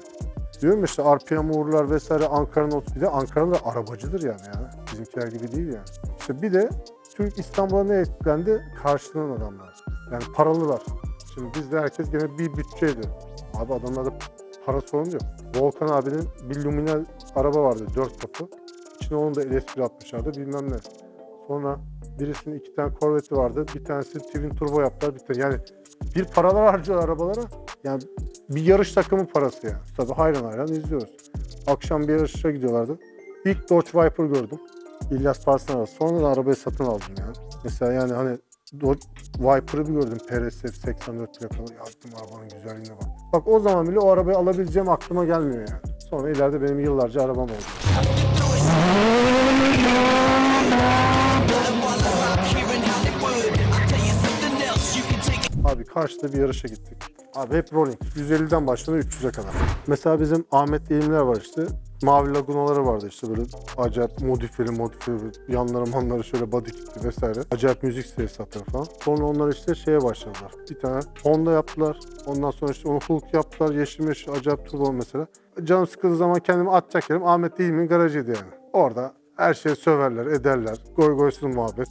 Diyorum işte RPM Uğurlar vesaire Ankara'nın, bir de Ankara'nın da arabacıdır yani ya. Bizimkiler gibi değil yani. İşte bir de Türk İstanbul'a ne etkilendi? Karşılanan adamlar. Yani paralılar. Şimdi bizde herkes gene bir bütçe ediyor. Abi adamlarda para sorunu yok. Volkan abinin bir luminal araba vardı 4 kapı. İçine onun da LS1 atmışlardı bilmem ne. Sonra birisinin 2 tane Corvette vardı. Bir tanesi twin turbo yaptılar. Yani bir paralar harcıyor arabalara. Yani bir yarış takımı parası yani. Tabii hayran hayran izliyoruz. Akşam bir yarışa gidiyorlardı. İlk Dodge Viper gördüm. İlyas Parslan arası. Sonra da arabayı satın aldım yani. Mesela yani hani Dodge Viper'ı bir gördüm. PRSF 84 plakalı. Yaptım arabanın güzelliğine bak. Bak o zaman bile o arabayı alabileceğim aklıma gelmiyor yani. Sonra ileride benim yıllarca arabam oldu. Abi karşıda bir yarışa gittik. Abi hep rolling. 150'den başladı 300'e kadar. Mesela bizim Ahmet Eğimler var işte. Mavi Lagunaları vardı işte böyle acayip modifeli yanları şöyle body kitli vesaire. Acayip müzik serisi satır falan. Sonra onlar işte şeye başladılar. Bir tane Honda yaptılar. Ondan sonra işte onu Hulk yaptılar. Yeşil acayip turbo mesela. Canım sıkıldığı zaman kendimi atacak yerim Ahmet Eğim'in garajıydı yani. Orada her şeyi söverler, ederler. Goy goysun muhabbet.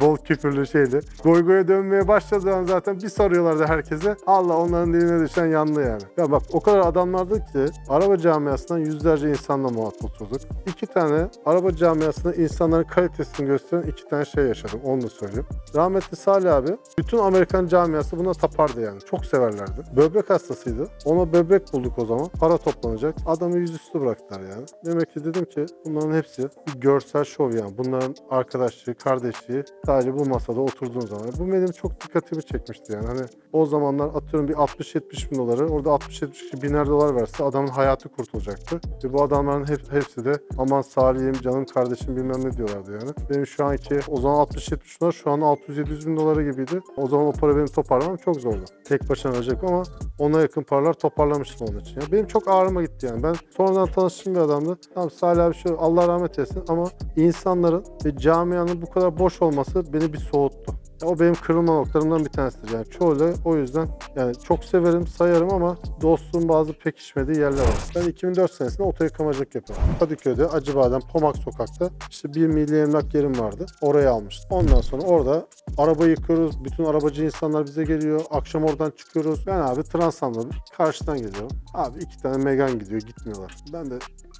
Bol küfürlü şeydi. Goy goya dönmeye başladığında zaten bir sarıyorlardı herkese. Allah onların diline düşen yanlı yani. Ya bak o kadar adamlardı ki araba camiasından yüzlerce insanla muhatap oturduk. 2 tane araba camiasında insanların kalitesini gösteren 2 tane şey yaşadım. Onu da söyleyeyim. Rahmetli Salih abi bütün Amerikan camiası buna tapardı yani. Çok severlerdi. Böbrek hastasıydı. Ona böbrek bulduk o zaman. Para toplanacak. Adamı yüzüstü bıraktılar yani. Demek ki dedim ki bunların hepsi bir görsel şov yani. Bunların arkadaşlığı, kardeşliği sadece bu masada oturduğum zaman. Bu benim çok dikkatimi çekmişti yani. Hani o zamanlar atıyorum bir 60-70 bin doları, orada 60-70 biner dolar verse adamın hayatı kurtulacaktı. Ve bu adamların hepsi de aman Salih'im, canım kardeşim bilmem ne diyorlardı yani. Benim şu anki o zaman 60-70 dolar, şu an 600-700 bin dolara gibiydi. O zaman o para benim toparlamam çok zordu. Tek başına alacak ama ona yakın paralar toparlamıştım onun için. Yani benim çok ağrıma gitti yani. Ben sonradan tanıştığım bir adamdı. Tamam Salih abi şöyle Allah rahmet eylesin ama insanların ve camianın bu kadar boş olması beni bir soğuttu. O benim kırılma noktalarımdan bir tanesidir yani çoğuyla. O yüzden yani çok severim, sayarım ama dostluğun bazı pekişmediği yerler var. Ben 2004 senesinde otoyıkamacılık yapıyorum. Kadıköy'de Acıbadem Pomak sokakta işte bir milli emlak yerim vardı. Oraya almıştım. Ondan sonra orada araba yıkıyoruz. Bütün arabacı insanlar bize geliyor. Akşam oradan çıkıyoruz. Ben abi Transam'la karşıdan geliyorum. Abi 2 tane Megane gidiyor, gitmiyorlar. Ben de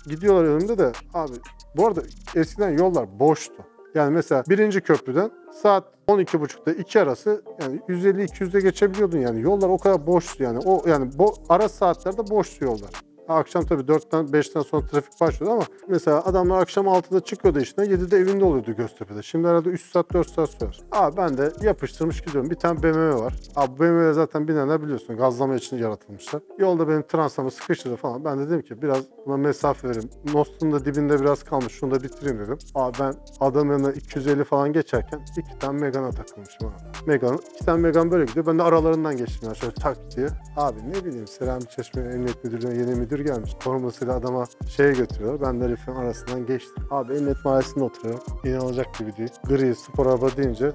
gidiyorlar önümde de abi bu arada eskiden yollar boştu. Yani mesela 1. köprüden saat 12.30'da 2 arası yani 150-200'de geçebiliyordun yani. Yollar o kadar boştu yani. O yani ara saatlerde boştu yollar. Akşam tabii 4'ten 5'ten sonra trafik başlıyordu ama mesela adamlar akşam 6'da çıkıyordu işine, 7'de evinde oluyordu Göztepe'de. Şimdi arada 3 saat 4 saat sürer. Abi ben de yapıştırmış gidiyorum. Bir tane BMW var. Abi BMW'ye zaten binenler biliyorsun gazlama için yaratılmışlar. Yolda benim Transam'ı sıkıştırdı falan. Ben de dedim ki biraz buna mesafe vereyim. Nost'un da dibinde biraz kalmış. Şunu da bitireyim dedim. Abi ben adamın yanına 250 falan geçerken 2 tane Megane'a takılmışım abi. Megane, 2 tane Megane böyle gidiyor. Ben de aralarından geçtim yani şöyle tak diye. Abi ne bileyim Selami Çeşme Emniyet Müdürlüğü'ne yeni müdür gelmiş. Korumasıyla adama şeye götürüyor. Ben de herifin arasından geçtim. Abi Emniyet Mahallesi'nde oturuyorum. İnanılacak gibi değil. Gri, spor araba deyince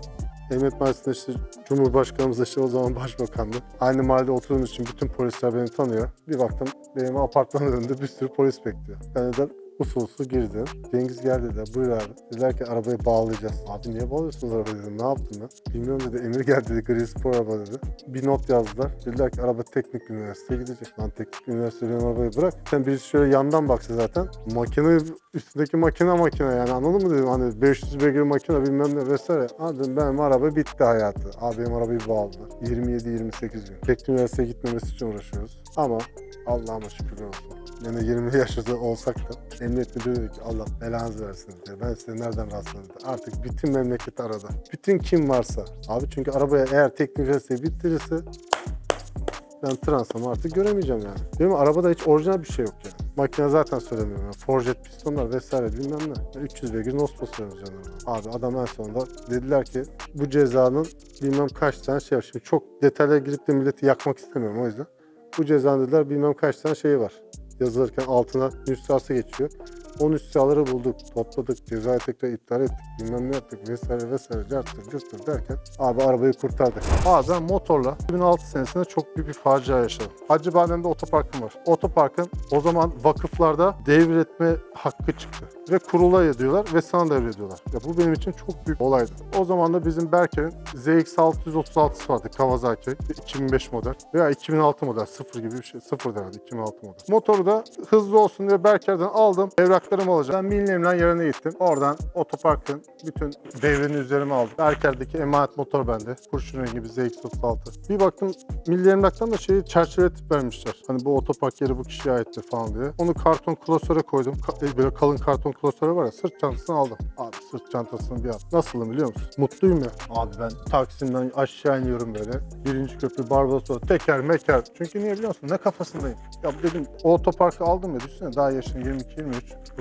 Emniyet Mahallesi'nde işte Cumhurbaşkanımız işte o zaman başbakandı. Aynı mahallede oturduğum için bütün polisler beni tanıyor. Bir baktım benim apartmanın önünde bir sürü polis bekliyor. Ben de usulsuz girdim. Cengiz geldi dediler, buyur abi. Dediler ki arabayı bağlayacağız. Abi niye bağlıyorsunuz arabayı dedim, ne yaptın ben? Bilmiyorum dedi, emir geldi dedi, gri spor araba dedi. Bir not yazdılar. Dediler ki araba teknik üniversiteye gidecek. Lan teknik üniversiteden arabayı bırak. Sen birisi şöyle yandan baksa zaten. Makine üstündeki makine yani anladın mı dedim. Hani 500 beygir makine bilmem ne vesaire. Ha dedim benim araba bitti hayatı. Abi benim arabayı bağladı. 27-28 gün. Teknik üniversiteye gitmemesi için uğraşıyoruz. Ama Allah'ıma şükürler olsun. Yani 20 yaşında olsak da emniyet müdürü dedi ki Allah belanızı versin diye. Ben size nereden rastladım diye. Artık bütün memleket arada. Bütün kim varsa. Abi çünkü arabaya eğer teknik üniversiteyi bitirirse ben transamı artık göremeyeceğim yani. Değil mi? Arabada hiç orijinal bir şey yok yani. Makine zaten söylemiyorum yani. Forjet pistonlar vesaire bilmem ne. 300 beygir nospo söylüyoruz yani. Abi adam en sonunda dediler ki bu cezanın bilmem kaç tane şey var. Şimdi çok detaylara girip de milleti yakmak istemiyorum o yüzden. Bu cezanın dediler bilmem kaç tane şeyi var. Yazılırken altına nüshası geçiyor. O nüshaları bulduk, topladık, cezayı tekrar iptal ettik, bilmem ne yaptık vesaire vesaire cırttır derken abi arabayı kurtardık. Bazen motorla 2006 senesinde çok büyük bir facia yaşadım. Hacıbadem'de otoparkım var. Otoparkın o zaman vakıflarda devretme hakkı çıktı. Ve kurula ediyorlar ve sana devrediyorlar. Ya bu benim için çok büyük olaydı. O zaman da bizim Berker'in ZX636'sı vardı Kawasaki. 2005 model veya 2006 model, 0 gibi bir şey. 0 derdi 2006 model. Motoru da hızlı olsun diye Berker'den aldım. Evraklarım olacak. Ben Mine'imle yerine gittim. Oradan otoparkın bütün devrini üzerime aldım. Berker'deki emanet motor bende. Kurşun rengi bir ZX36. Bir baktım Milli Emlak'tan da şeyi çerçeveletip vermişler. Hani bu otopark yeri bu kişiye aittir falan diye. Onu karton klasöre koydum. Böyle kalın karton klasörü var ya, sırt çantasını aldım. Abi sırt çantasını bir at. Nasılım biliyor musun? Mutluyum ya. Abi ben Taksim'den aşağı iniyorum böyle. Birinci köprü Barbaros'a teker meker. Çünkü niye biliyor musun? Ne kafasındayım. Ya dedim o otoparkı aldım ya düşünsene daha yaşın 22-23.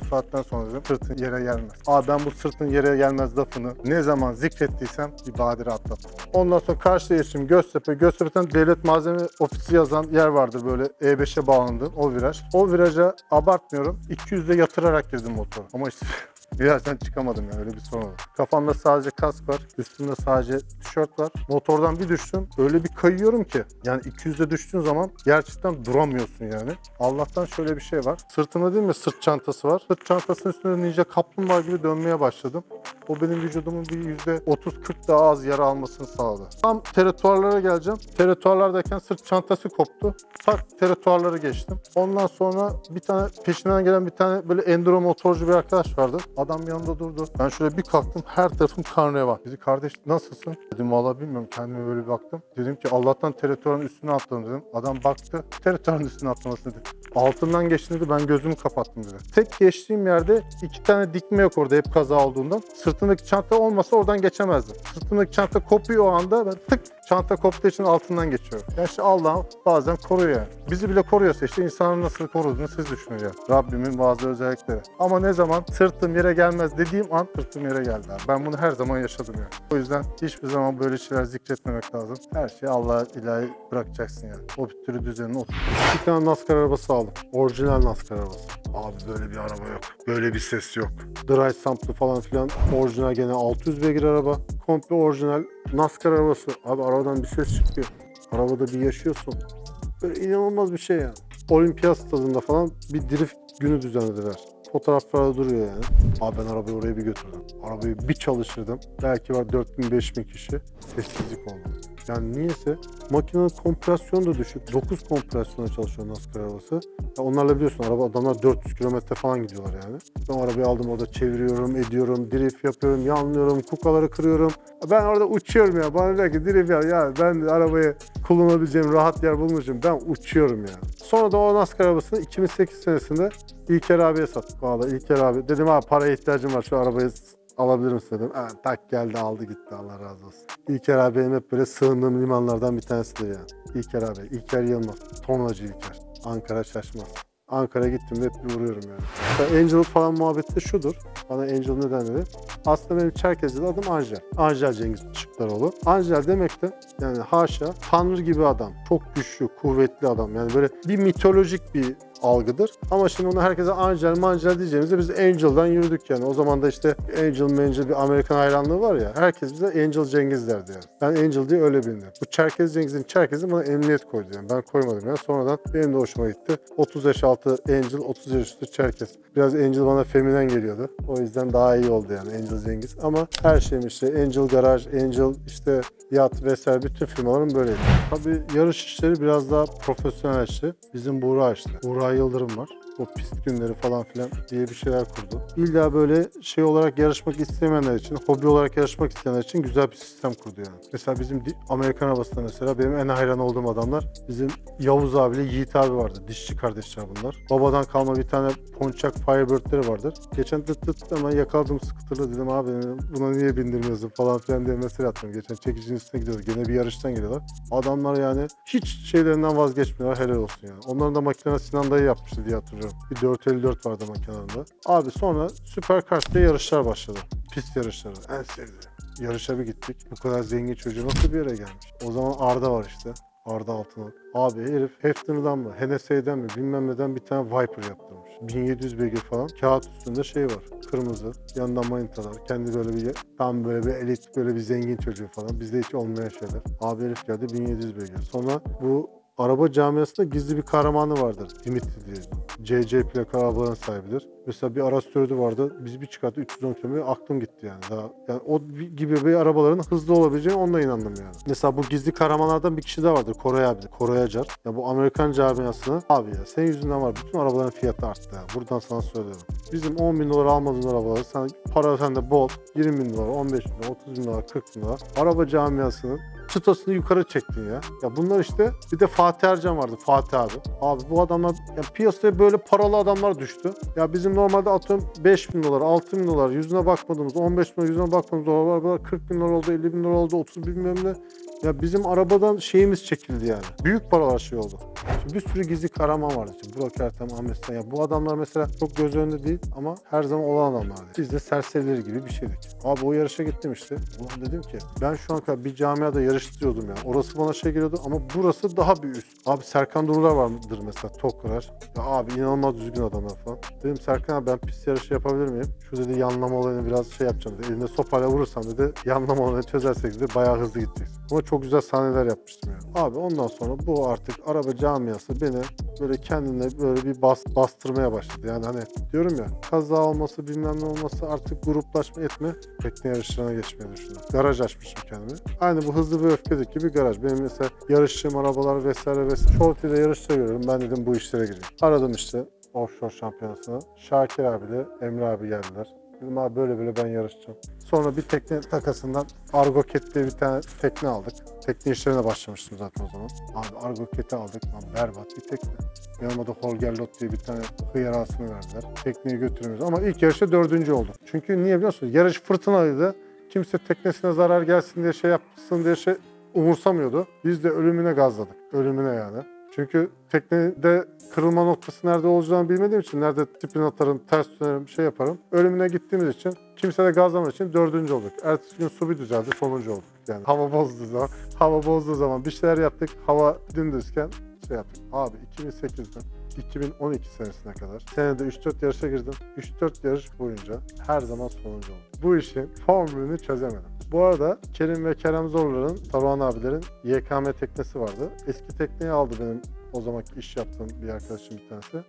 Bu saatten sonra dedim sırtın yere gelmez. Abi ben bu sırtın yere gelmez lafını ne zaman zikrettiysem bir badire atlattım. Ondan sonra karşıya geçtim Göztepe. Göztepe'den devlet malzeme ofisi yazan yer vardır böyle E5'e bağlandı o viraj. O viraja abartmıyorum 200'de yatırarak girdim motor. Ama işte birazdan çıkamadım yani, öyle bir sorun oldu. Kafamda sadece kask var, üstümde sadece tişört var. Motordan bir düştüm, öyle bir kayıyorum ki. Yani 200'de düştüğün zaman gerçekten duramıyorsun yani. Allah'tan şöyle bir şey var. Sırtımda değil mi sırt çantası var. Sırt çantasının üstünde ninja kaplumbağa gibi dönmeye başladım. O benim vücudumun bir %30-40 daha az yara almasını sağladı. Tam teretuarlara geleceğim. Teretuarlardayken sırt çantası koptu. Tak teretuarları geçtim. Ondan sonra bir tane peşinden gelen bir tane böyle enduro motorcu bir arkadaş vardı. Adam yanında durdu. Ben şöyle bir kalktım, her tarafım kan revan. Dedi kardeş nasılsın? Dedim vallahi bilmiyorum, kendime böyle baktım. Dedim ki Allah'tan teretuarın üstüne atladım dedim. Adam baktı, teretuarın üstüne atlamasın dedi. Altından geçti dedi, ben gözümü kapattım dedi. Tek geçtiğim yerde iki tane dikme yok orada hep kaza olduğundan. Sırtındaki çanta olmasa oradan geçemezdim. Sırtındaki çanta kopuyor o anda, ben tık çanta koptuğu için altından geçiyorum. Yani işte Allah bazen koruyor yani. Bizi bile koruyorsa işte insanın nasıl koruduğunu siz düşünün ya. Rabbimin bazı özellikleri. Ama ne zaman sırtım yere gelmez dediğim an sırtım yere geldi abi. Ben bunu her zaman yaşadım yani. O yüzden hiçbir zaman böyle şeyler zikretmemek lazım. Her şeyi Allah'a ilahi bırakacaksın yani. O bir türlü düzenini otur. Bir tane NASCAR arabası aldım. Orijinal NASCAR arabası. Abi böyle bir araba yok. Böyle bir ses yok. Dry samplı falan filan. Orijinal gene 600 beygir araba. Komple orijinal NASCAR arabası. Abi arabadan bir ses çıkıyor. Arabada bir yaşıyorsun. Böyle inanılmaz bir şey yani. Olimpiyat stadında falan bir drift günü düzenlediler. Fotoğraflarda duruyor yani. Abi ben arabayı oraya bir götürdüm. Arabayı bir çalıştırdım. Belki var 4000-5000 kişi. Sessizlik oldu. Yani niyeyse makinenin kompresyonu da düşük. 9 kompresyonla çalışıyor NASCAR arabası. Ya onlarla biliyorsun araba adamlar 400 kilometre falan gidiyorlar yani. Ben arabayı aldım orada çeviriyorum, ediyorum, drift yapıyorum, yanlıyorum, kukaları kırıyorum. Ben orada uçuyorum ya. Bana diyor ki drift yap ya, ben arabayı kullanabileceğim rahat yer bulmuşum. Ben uçuyorum ya. Sonra da o NASCAR arabasını 2008 senesinde İlker abiye sattık. Valla İlker abi dedim abi paraya ihtiyacım var şu arabayı alabilir misin dedim. Ha, tak geldi aldı gitti, Allah razı olsun. İlker abi benim hep böyle sığındığım limanlardan bir tanesidir yani. İlker abi, İlker Yılmaz, tonlacı İlker. Ankara şaşmaz. Ankara'ya gittim de hep vuruyorum yani. Angel falan muhabbeti şudur. Bana Angel neden dedi? Aslında benim Çerkezli'de adım Angel. Angel Cengiz Çıktaroğlu. Angel demek de yani haşa tanrı gibi adam. Çok güçlü, kuvvetli adam. Yani böyle bir mitolojik bir algıdır. Ama şimdi onu herkese Angel, Mangel diyeceğimizde biz Angel'dan yürüdük yani. O zaman da işte Angel, Mangel bir Amerikan hayranlığı var ya. Herkes bize Angel Cengiz derdi yani. Ben Angel diye öyle bilindim. Bu Çerkez Cengiz'in Çerkez'i bana emniyet koydu yani. Ben koymadım yani. Sonradan benim de hoşuma gitti. 30 yaş altı Angel, 30 yaş üstü Çerkez. Biraz Angel bana feminen geliyordu. O yüzden daha iyi oldu yani Angel Cengiz. Ama her şeyim işte Angel Garaj, Angel işte yat vesaire bütün firmaların böyleydi. Tabii yarış işleri biraz daha profesyonel işi. Bizim Buğra işte. Buğra Yıldırım var. O pist günleri falan filan diye bir şeyler kurdu. İlla böyle şey olarak yarışmak istemeyenler için, hobi olarak yarışmak isteyenler için güzel bir sistem kurdu yani. Mesela bizim Amerikan havasında mesela benim en hayran olduğum adamlar bizim Yavuz abiyle Yiğit abi vardı. Dişçi kardeşler bunlar. Babadan kalma bir tane Ponçak Firebird'leri vardır. Geçen ama yakaladım scooter'la dedim abi buna niye bindirmiyorsun falan filan diye mesele attım. Geçen çekicinin üstüne gidiyoruz. Gene bir yarıştan geliyorlar. Adamlar yani hiç şeylerinden vazgeçmiyorlar. Helal olsun yani. Onların da makine Sinan dayı yapmıştı diye hatırlıyorum. Bir 454 vardı makinede. Abi sonra Supercars diye yarışlar başladı. Pist yarışları. En sevdiğim. Yarışa bir gittik. Bu kadar zengin çocuğu nasıl bir yere gelmiş? O zaman Arda var işte. Arda Altınal. Abi herif Hefner'dan mı, Hennessy'den mi bilmem neden bir tane Viper yaptırmış. 1700 beygir falan. Kağıt üstünde şey var. Kırmızı. Yandan manitalar. Kendi böyle bir tam böyle bir elit, böyle bir zengin çocuğu falan. Bizde hiç olmayan şeyler. Abi herif geldi 1700 beygir. Sonra bu araba camiasında gizli bir kahramanı vardır. Dimitri diye. CC plaka arabaların sahibidir. Mesela bir araç sürüdü vardı. Bizi bir çıkarttı 310 km. Aklım gitti yani. Daha, yani o gibi bir arabaların hızlı olabileceğine onunla inandım yani. Mesela bu gizli kahramanlardan bir kişi daha vardır. Koray abi. Koray Hacer. Ya bu Amerikan camiasını abi ya senin yüzünden var. Bütün arabaların fiyatı arttı ya. Buradan sana söylüyorum. Bizim 10 bin dolar almadığın arabaları sen para sende bol. 20 bin dolar, 15 bin dolar, 30 bin dolar, 40 bin dolar. Araba camiasının çıtasını yukarı çektin ya. Ya bunlar işte bir de Fatih Ercan vardı. Fatih abi. Abi bu adamlar ya piyasaya böyle paralı adamlar düştü. Ya bizim normalde atıyorum 5 bin dolar, 6 bin dolar yüzüne bakmadığımız, 15 bin dolar yüzüne bakmadığımız dolar 40 bin dolar oldu, 50 bin dolar oldu, 30 bin dolar oldu. Ya bizim arabadan şeyimiz çekildi yani. Büyük paralar şey oldu. Şimdi bir sürü gizli kahraman vardı. Şimdi Burak Ertem, Ahmet Sen. Ya bu adamlar mesela çok göz önünde değil ama her zaman olan adamlar. Biz de serserileri gibi bir şeydik. Abi o yarışa gittim işte. Ulan dedim ki ben şu an kadar bir camiada yarıştırıyordum ya. Orası bana şey geliyordu ama burası daha bir üst. Abi Serkan Durular vardır mesela. Tok Kırar. Ya abi inanılmaz düzgün adamlar falan. Dedim Serkan abi ben pist yarışı yapabilir miyim? Şu dedi yanlama olayını biraz şey yapacağım dedi. Elinde sopayla vurursam dedi yanlama olayını çözersek dedi bayağı hızlı gideceksin. Ama çok güzel sahneler yapmıştım yani. Abi ondan sonra bu artık araba camiası beni böyle kendine böyle bir bastırmaya başladı. Yani hani diyorum ya kaza olması bilmem ne olması artık gruplaşma etme tekne yarışlarına geçmeye düşündüm. Garaj açmışım kendime. Aynı bu Hızlı ve Öfkedeki gibi garaj. Benim mesela yarıştığım arabalar vesaire vesaire. Shorty'de yarışta görüyorum. Ben dedim bu işlere gireyim. Aradım işte offshore şampiyonasına. Şakir abiyle Emre abi geldiler. Dedim abi böyle böyle ben yarışacağım. Sonra bir tekne takasından Argoket diye bir tane tekne aldık. Tekne işlerine başlamıştım zaten o zaman. Abi Argoket'i aldık. Lan berbat bir tekne. Yanıma da Holger Lot diye bir tane hıyarasını verdiler. Tekneyi götürüyoruz ama ilk yarışta 4. oldum. Çünkü niye biliyor musunuz? Yarış fırtınalıydı. Kimse teknesine zarar gelsin diye şey yapsın diye şey umursamıyordu. Biz de ölümüne gazladık. Ölümüne yani. Çünkü teknede kırılma noktası nerede olacağını bilmediğim için, nerede tipin atarım, ters dönerim, şey yaparım. Ölümüne gittiğimiz için, kimse de gazlamak için 4. olduk. Ertesi gün su bir düzeldi, sonuncu olduk. Yani hava bozduğu zaman bir şeyler yaptık, hava dümdüzken şey yaptık. Abi 2008'den 2012 senesine kadar senede 3-4 yarışa girdim. 3-4 yarış boyunca her zaman sonuncu oldum. Bu işin formülünü çözemedim. Bu arada Kerim ve Kerem Zorlar'ın, Taruhan abilerin YKM teknesi vardı. Eski tekneyi aldı benim o zamanki iş yaptığım bir arkadaşım bir tanesi.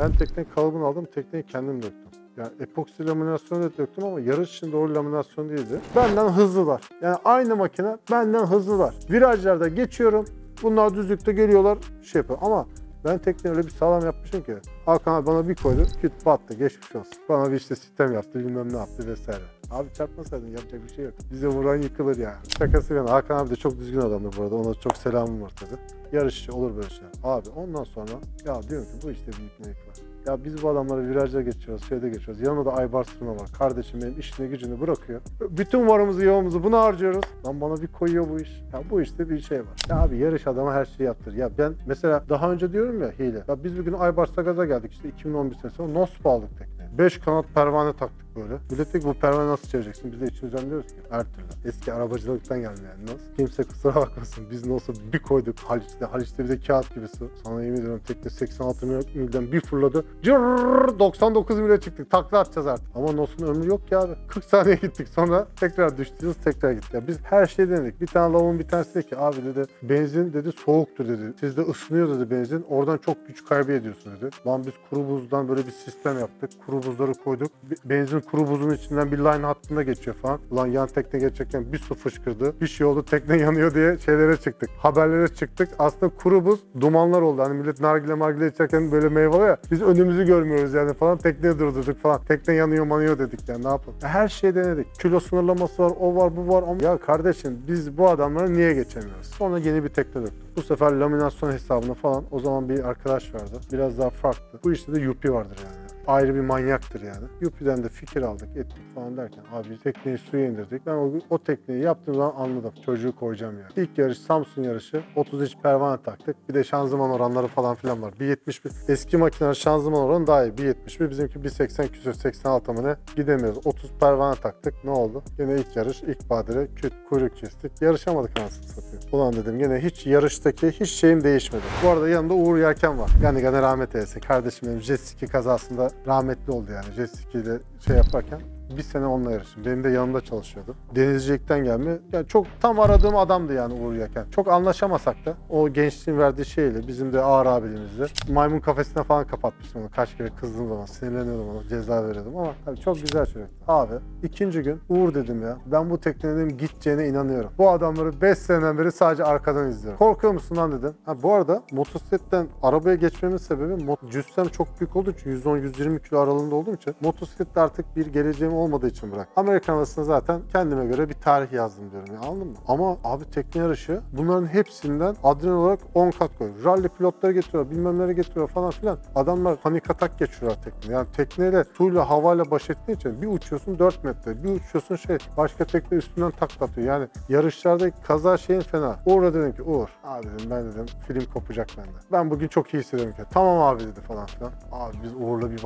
Ben teknenin kalıbını aldım, tekneyi kendim döktüm. Yani epoksi laminasyonu da döktüm ama yarış için doğru laminasyon değildi. Benden hızlılar. Yani aynı makine benden hızlılar. Virajlarda geçiyorum, bunlar düzlükte geliyorlar, şey yapıyor ama ben tekneyi öyle bir sağlam yapmışım ki Hakan abi bana bir koydu, küt battı, geçmiş olsun. Bana bir işte sistem yaptı, bilmem ne yaptı vesaire. Abi çarpmasaydın yapacak bir şey yok. Bize vuran yıkılır yani. Şakası yani. Hakan abi de çok düzgün adamdı bu arada. Ona çok selamım var tabii. Yarışçı olur böyle şeyler. Abi ondan sonra ya diyorum ki bu işte büyük bir yıkılır. Ya biz bu adamları virajda geçiyoruz, şeyde geçiyoruz. Yanında da Aybars var. Kardeşim benim işine gücünü bırakıyor. Bütün varımızı yoğumuzu buna harcıyoruz. Lan bana bir koyuyor bu iş. Ya bu işte bir şey var. Ya abi yarış adama her şeyi yaptır. Ya ben mesela daha önce diyorum ya hile. Ya biz bir gün Aybars'ta gaza geldik işte 2011 senesinde. Nospa aldık tekneye. 5 kanat pervane taktık. böyle. Millet diyor ki bu pervane nasıl çevireceksin? Biz de içimizden diyoruz ki her türlü. Eski arabacılıktan gelmeyen yani nasıl? Kimse kusura bakmasın. Biz nasıl bir koyduk Haliç'te. Haliç'te bize kağıt gibi su. Sana yemin ediyorum tekne 86 milden bir fırladı. Cırrrr 99 mile çıktık. Takla atacağız artık. Ama NOS'un ömrü yok ya abi. 40 saniye gittik sonra tekrar düştünüz tekrar gittik. Yani biz her şeyi denedik. Bir tane lavabonun bir tanesi dedi ki abi dedi benzin dedi soğuktu dedi. Sizde ısınıyor dedi benzin. Oradan çok güç kaybı ediyorsun dedi. Lan biz kuru buzdan böyle bir sistem yaptık. Kuru buzları koyduk. Benzin kuru buzun içinden bir line hattında geçiyor falan. Lan yan tekne geçerken bir su fışkırdı. Bir şey oldu tekne yanıyor diye şeylere çıktık. Haberlere çıktık. Aslında kuru buz dumanlar oldu. Hani millet nargile margile içerken böyle meyveli ya. Biz önümüzü görmüyoruz yani falan. Tekneyi durdurduk falan. Tekne yanıyor manıyor dedik yani ne yapalım. Her şey denedik. Kilo sınırlaması var, o var, bu var. Ama ya kardeşim biz bu adamlara niye geçemiyoruz? Sonra yeni bir tekne döktük. Bu sefer laminasyon hesabına falan o zaman bir arkadaş vardı. Biraz daha farklı. Bu işte de Yuppie vardır yani. Ayrı bir manyaktır yani. Yuppie'den de fikir aldık, ettik falan derken abi tekneyi suya indirdik. Ben o tekneyi yaptığım zaman anladım. Çocuğu koyacağım yani. İlk yarış Samsun yarışı. 30 inç pervane taktık. Bir de şanzıman oranları falan filan var. 1.71. Eski makinenin şanzıman oranı daha iyi. 1.71. Bizimki 1.80 küsür 86 mı ne? Gidemiyoruz. 30 pervane taktık. Ne oldu? Yine ilk yarış, ilk badire küt kuyruk kestik. Yarışamadık anasını satıyor. Ulan dedim yine hiç yarıştaki hiç şeyim değişmedi. Bu arada yanımda Uğur Yerken var. Yani gene rahmet eylesin. Kardeşim benim jet ski kazasında rahmetli oldu yani jet ski ile şey yaparken. Bir sene onunla yarıştım. Benim de yanımda çalışıyordu. Denizcilikten gelme. Yani çok tam aradığım adamdı yani Uğur Yerken. Çok anlaşamasak da o gençliğin verdiği şeyle bizim de ağır abiliğimizle maymun kafesine falan kapatmıştım onu. Kaç kere kızdığım zaman, sinirleniyordum ona, ceza veriyordum ama tabii çok güzel çocuk. Abi ikinci gün Uğur dedim ya ben bu teknenin gideceğine inanıyorum. Bu adamları 5 seneden beri sadece arkadan izliyorum. Korkuyor musun lan dedim. Ha bu arada motosikletten arabaya geçmemin sebebi cüssem çok büyük olduğu için 110-120 kilo aralığında olduğum için motosikletle artık bir geleceğim olmadığı için bırak. Amerikan havasına zaten kendime göre bir tarih yazdım diyorum ya anladın mı? Ama abi tekne yarışı bunların hepsinden adrenalin olarak 10 kat koyuyor. Rally pilotları getiriyor, bilmem neleri getiriyor falan filan. Adamlar panik atak geçiriyorlar tekne. Yani tekneyle, suyla, havayla baş ettiğin için bir uçuyorsun 4 metre, bir uçuyorsun şey başka tekne üstünden taklatıyor. Yani yarışlardaki kaza şeyin fena. Uğur'a dedim ki Uğur abi dedim ben dedim film kopacak bende. Ben bugün çok iyi hissediyorum ki. Tamam abi dedi falan filan. Abi biz Uğur'la bir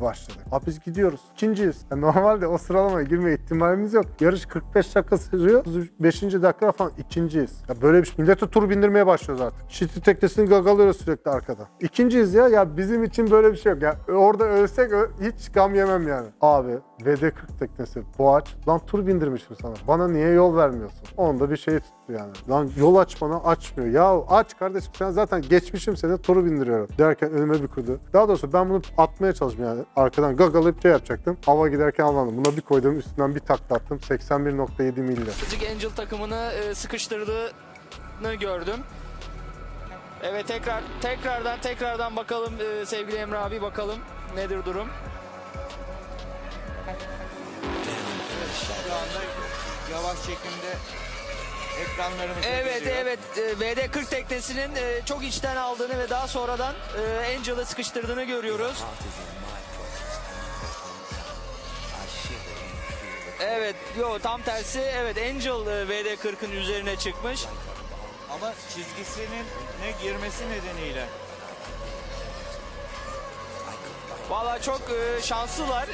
başladık. Abi biz gidiyoruz. İkinciyiz. Normalde o sıralamaya girme ihtimalimiz yok. Yarış 45 dakika sürüyor. 35. dakika falan ikinciyiz. Ya böyle bir millete tur bindirmeye başlıyoruz artık. Şitli teknesini gagalıyoruz sürekli arkada. İkinciyiz ya. Ya bizim için böyle bir şey yok. Ya orada ölsek hiç gam yemem yani. Abi VD40 teknesi Boğaç. Lan tur bindirmişim sana. Bana niye yol vermiyorsun? Onda bir şey tuttu yani. Lan yol aç bana açmıyor. Ya aç kardeşim sen zaten geçmişim seni turu bindiriyorum. Derken önüme bir kurdu. Daha doğrusu ben bunu atmaya çalıştım yani. Arkadan gagalayıp şey yapacaktım. Hava giderken almadım. Buna bir koydum üstünden bir takla attım. 81.7 mille. Magic Angel takımını sıkıştırdığını gördüm. Evet tekrardan bakalım sevgili Emre abi bakalım nedir durum. Şu anda yavaş çekimde ekranlarımız... Evet geziyor. Evet VD40 teknesinin çok içten aldığını ve daha sonradan Angel'ı sıkıştırdığını görüyoruz. Evet, yo tam tersi. Evet, Angel VD40'ın üzerine çıkmış. Ama çizgisinin girmesi nedeniyle. Vallahi çok şanslılar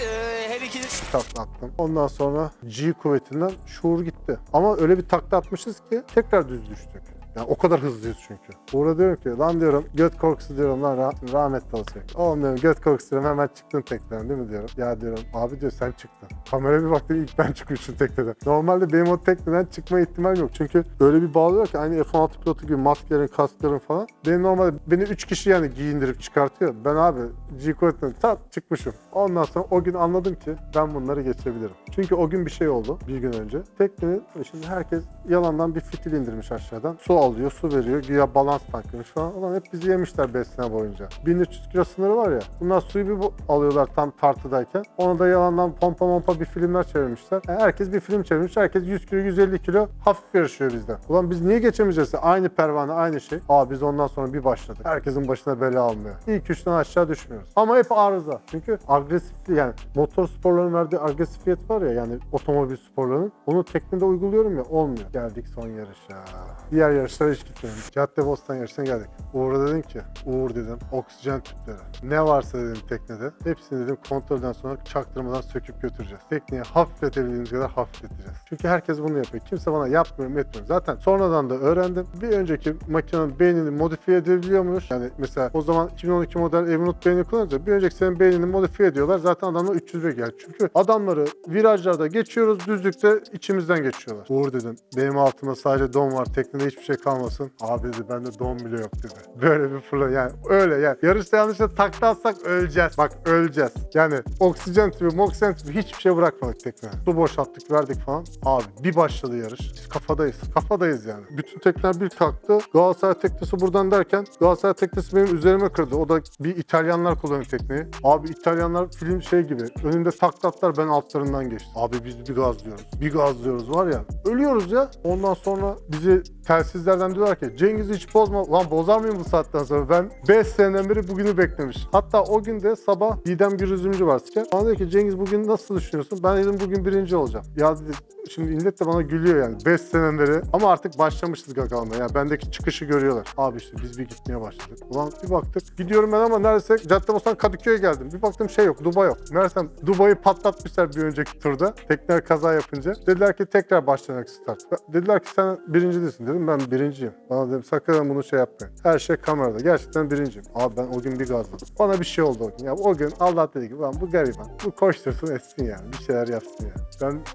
her ikisi. Takla attım. Ondan sonra G kuvvetinden şuur gitti. Ama öyle bir takla atmışız ki tekrar düz düştük. Yani o kadar hızlıyız çünkü. Uğur'a diyorum ki lan diyorum göt korkusu diyorum lan rahmetli olacak. Oğlum diyorum göt korkusu diyorum hemen çıktın tekneden değil mi diyorum. Ya diyorum abi diyor sen çıktın. Kameraya bir baktım ilk ben çıkmıştım tekneden. Normalde benim o tekneden çıkma ihtimalim yok. Çünkü öyle bir bağlıyor ki aynı F-16 pilotu gibi maskelerin, kaskların falan. Benim normalde beni 3 kişi yani giyindirip çıkartıyor. Ben abi G-Code'den tat çıkmışım. Ondan sonra o gün anladım ki ben bunları geçebilirim. Çünkü o gün bir şey oldu bir gün önce. Teknenin şimdi herkes yalandan bir fitil indirmiş aşağıdan. Su alıyor, su veriyor. Güya balans tankıymış falan. Ulan hep bizi yemişler 5 sene boyunca. 1300 kilo sınırı var ya. Bunlar suyu bir alıyorlar tam tartıdayken. Ona da yalandan pompa bir filmler çevirmişler. Yani herkes bir film çevirmiş. Herkes 100 kilo, 150 kilo hafif yarışıyor bizden. Ulan biz niye geçemeyeceğiz? Aynı pervane, aynı şey. Aa biz ondan sonra bir başladık. Herkesin başına bela almıyor. İlk üçten aşağı düşmüyoruz. Ama hep arıza. Çünkü agresifliği yani motor sporlarının verdiği agresifiyet var ya yani otomobil sporlarının. Onu teknede uyguluyorum ya olmuyor. Geldik son yarışa. Diğer yarış yarışlara hiç gitmedim. Caddebostan yarışına geldik. Uğur'a dedim ki, Uğur dedim, oksijen tüpleri, ne varsa dedim teknede, hepsini dedim kontrolden sonra çaktırmadan söküp götüreceğiz. Tekneyi hafifletebildiğimiz kadar hafifleteceğiz. Çünkü herkes bunu yapıyor. Kimse bana yapmıyorum, etmiyorum. Zaten sonradan da öğrendim. Bir önceki makinenin beynini modifiye edebiliyormuş. Yani mesela o zaman 2012 model Evinut beynini kullanınca bir önceki senin beynini modifiye ediyorlar. Zaten adamla 300 Vega. Çünkü adamları virajlarda geçiyoruz, düzlükte içimizden geçiyorlar. Uğur dedim, benim altımda sadece don var, teknede hiçbir şey kalmasın. Abi dedi, bende don bile yok dedi. Böyle bir fırla yani, öyle yani. Yarışta yanlışla takla atsak öleceğiz. Bak öleceğiz. Yani oksijen tübü, moksijen tübü hiçbir şey bırakmadık tekneye. Su boşalttık, verdik falan. Abi bir başladı yarış. Biz kafadayız. Kafadayız yani. Bütün tekneler bir kalktı. Galatasaray teknesi buradan derken Galatasaray teknesi benim üzerime kırdı. O da bir İtalyanlar kullanıyor tekneyi. Abi İtalyanlar film şey gibi. Önümde taklatlar, ben altlarından geçtim. Abi biz bir gazlıyoruz. Bir gazlıyoruz var ya. Ölüyoruz ya. Ondan sonra bizi telsizlerden diyorlar ki Cengiz'i hiç bozma. Lan bozar mıyım bu saatten sonra? Ben 5 seneden beri bugünü beklemiş. Hatta o gün de sabah Didem bir üzümcü var. Bana diyor ki Cengiz bugün nasıl düşünüyorsun? Ben dedim bugün birinci olacağım. Ya dedi, şimdi millet de bana gülüyor yani 5 seneden beri. Ama artık başlamışız gakalama. Yani bendeki çıkışı görüyorlar. Abi işte biz bir gitmeye başladık. Ulan bir baktık. Gidiyorum ben ama neredeyse Caddebostan Kadıköy'e geldim. Bir baktım şey yok, Dubai yok. Meğersem Dubai'yi patlatmışlar bir önceki turda. Tekneler kaza yapınca. Dediler ki tekrar başlanak start. Dediler ki sen birinci değilsin. Dedim ben birinciyim. Bana dedim sakın bunu şey yapmayın. Her şey kamerada. Gerçekten birinciyim. Abi ben o gün bir gazladım. Bana bir şey oldu o gün. Ya o gün Allah dedi ki ulan bu gariban. Bu koştursun etsin yani. Bir şeyler yapsın yani.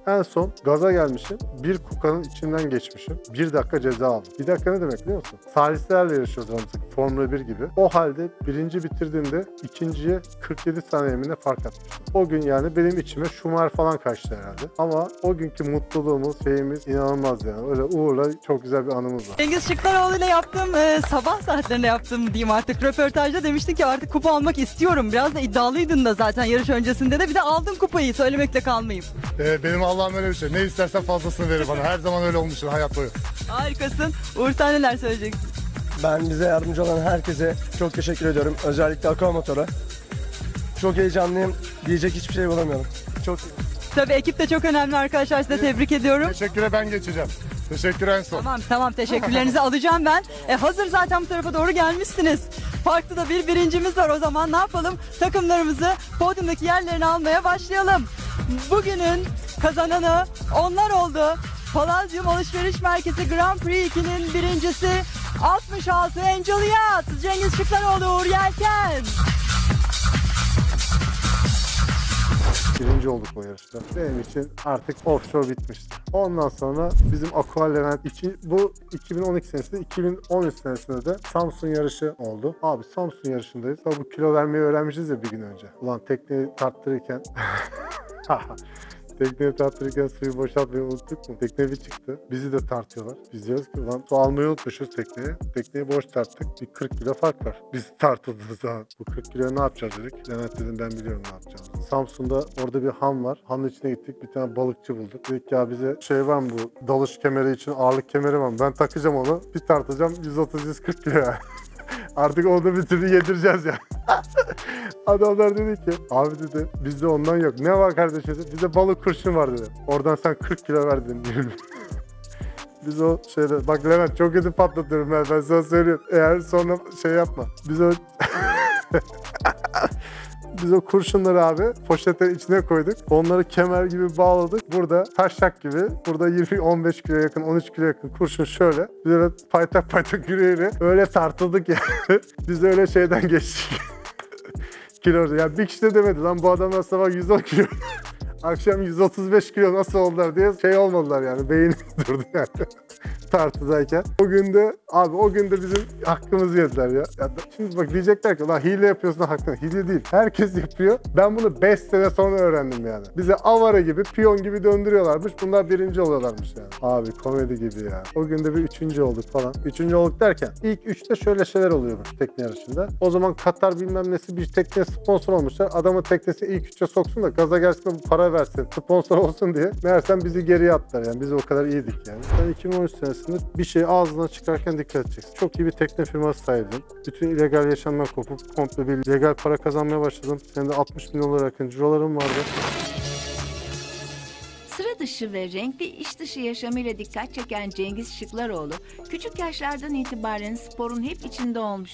Ben en son gaza gelmişim. Bir kukanın içinden geçmişim. 1 dakika ceza aldım. 1 dakika ne demek biliyor musun? Salihlerle yarışıyoruz artık. Formula 1 gibi. O halde birinci bitirdiğimde ikinciye 47 saniyemine fark atmıştım. O gün yani benim içime Schumacher falan kaçtı herhalde. Ama o günkü mutluluğumuz, şeyimiz inanılmaz yani. Öyle Uğur'la çok güzel bir anımız var. Cengiz Şıklaroğlu ile yaptığım sabah saatlerinde yaptım diyeyim artık. Röportajda demiştin ki artık kupa almak istiyorum. Biraz da iddialıydın da zaten yarış öncesinde de. Bir de aldın kupayı. Söylemekle kalmayayım. Benim Allah'ım öyle bir şey. Ne istersen fazlasını verir bana. Her zaman öyle olmuştur hayat boyu. Harikasın. Uğur sen neler söyleyeceksin? Ben bize yardımcı olan herkese çok teşekkür ediyorum. Özellikle Akamator'a. Çok heyecanlıyım. Diyecek hiçbir şey bulamıyorum. Çok... Tabii ekip de çok önemli arkadaşlar. Size tebrik ediyorum. Teşekküre ben geçeceğim. Teşekkür en son. Tamam tamam, teşekkürlerinizi alacağım ben. Hazır zaten bu tarafa doğru gelmişsiniz. Farklı da bir birincimiz var, o zaman ne yapalım? Takımlarımızı podyumdaki yerlerini almaya başlayalım. Bugünün kazananı onlar oldu. Paladyum Alışveriş Merkezi Grand Prix 2'nin birincisi 66 Angel Yat Cengiz Şıklaroğlu Uğur Yelken. Birinci olduk o yarışta. Benim için artık offshore bitmişti. Ondan sonra bizim Aqualevent 2, bu 2012 senesinde, 2013 senesinde de Samsun yarışı oldu. Abi Samsun yarışındayız. Tabii bu kilo vermeyi öğrenmişiz ya bir gün önce. Ulan tekneyi tarttırırken... Tekneyi tarttırırken suyu boşaltmayı unuttuk mu? Tekne bir çıktı. Bizi de tartıyorlar. Biz diyoruz ki lan su almayı unutmuşuz tekneye. Tekneyi boş tarttık. Bir 40 kilo fark var. Biz tartıldığımız zaman. Bu 40 kiloya ne yapacağız dedik. Levent dedim ben biliyorum ne yapacağımızı. Samsun'da orada bir ham var. Hamın içine gittik. Bir tane balıkçı bulduk. Dedik ya bize şey var mı bu? Dalış kemeri için ağırlık kemeri var mı? Ben takacağım onu. Bir tartacağım 130-140 kilo. Artık onu bir türlü yedireceğiz ya. Adamlar dedi ki abi dedi bizde ondan yok. Ne var kardeşim? Bize balık kurşun var dedi. Oradan sen 40 kilo verdin. Biz o şeyde bak Levent çok kötü patlatıyorum ben sana söylüyorum. Eğer sonra şey yapma. Biz o kurşunları abi poşetlerin içine koyduk. Onları kemer gibi bağladık. Burada taşak gibi. Burada 15 kilo yakın, 13 kilo yakın kurşun şöyle. Biz öyle paytak paytak yürüyerek öyle tartıldık yani. Biz öyle şeyden geçtik. Kilo. Ya bir kişi de demedi lan bu adamlar sabah 110 kilo. Akşam 135 kilo nasıl oldular diye şey olmadılar yani. Beyin durdu yani. Tartıdayken. O gün de bizim hakkımızı yediler ya. Şimdi bak diyecekler ki lan hile yapıyorsun hakkını. Hile değil. Herkes yapıyor. Ben bunu 5 sene sonra öğrendim yani. Bize avara gibi, piyon gibi döndürüyorlarmış. Bunlar birinci oluyorlarmış yani. Abi komedi gibi ya. O gün de bir üçüncü olduk falan. Üçüncü olduk derken ilk üçte şöyle şeyler oluyormuş tekne yarışında. O zaman Katar bilmem nesi bir tekne sponsor olmuşlar. Adamın teknesi ilk üçe soksun da gaza gerçekten bu para versin. Sponsor olsun diye. Meğersem bizi geriye attılar yani. Biz o kadar iyiydik yani. Ben 2013 senesinde bir şey ağzından çıkarken dikkat edeceksin. Çok iyi bir tekne firması sahibim. Bütün illegal yaşamdan kopup komple bir legal para kazanmaya başladım. Senin de 60 milyon olarak cirolarım vardı. Sıra dışı ve renkli iş dışı yaşamıyla dikkat çeken Cengiz Şıklaroğlu, küçük yaşlardan itibaren sporun hep içinde olmuş.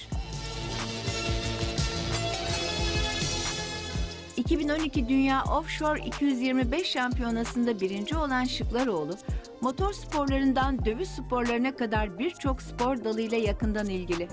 2012 Dünya Offshore 225 şampiyonasında birinci olan Şıklaroğlu, motor sporlarından dövüş sporlarına kadar birçok spor dalıyla yakından ilgili.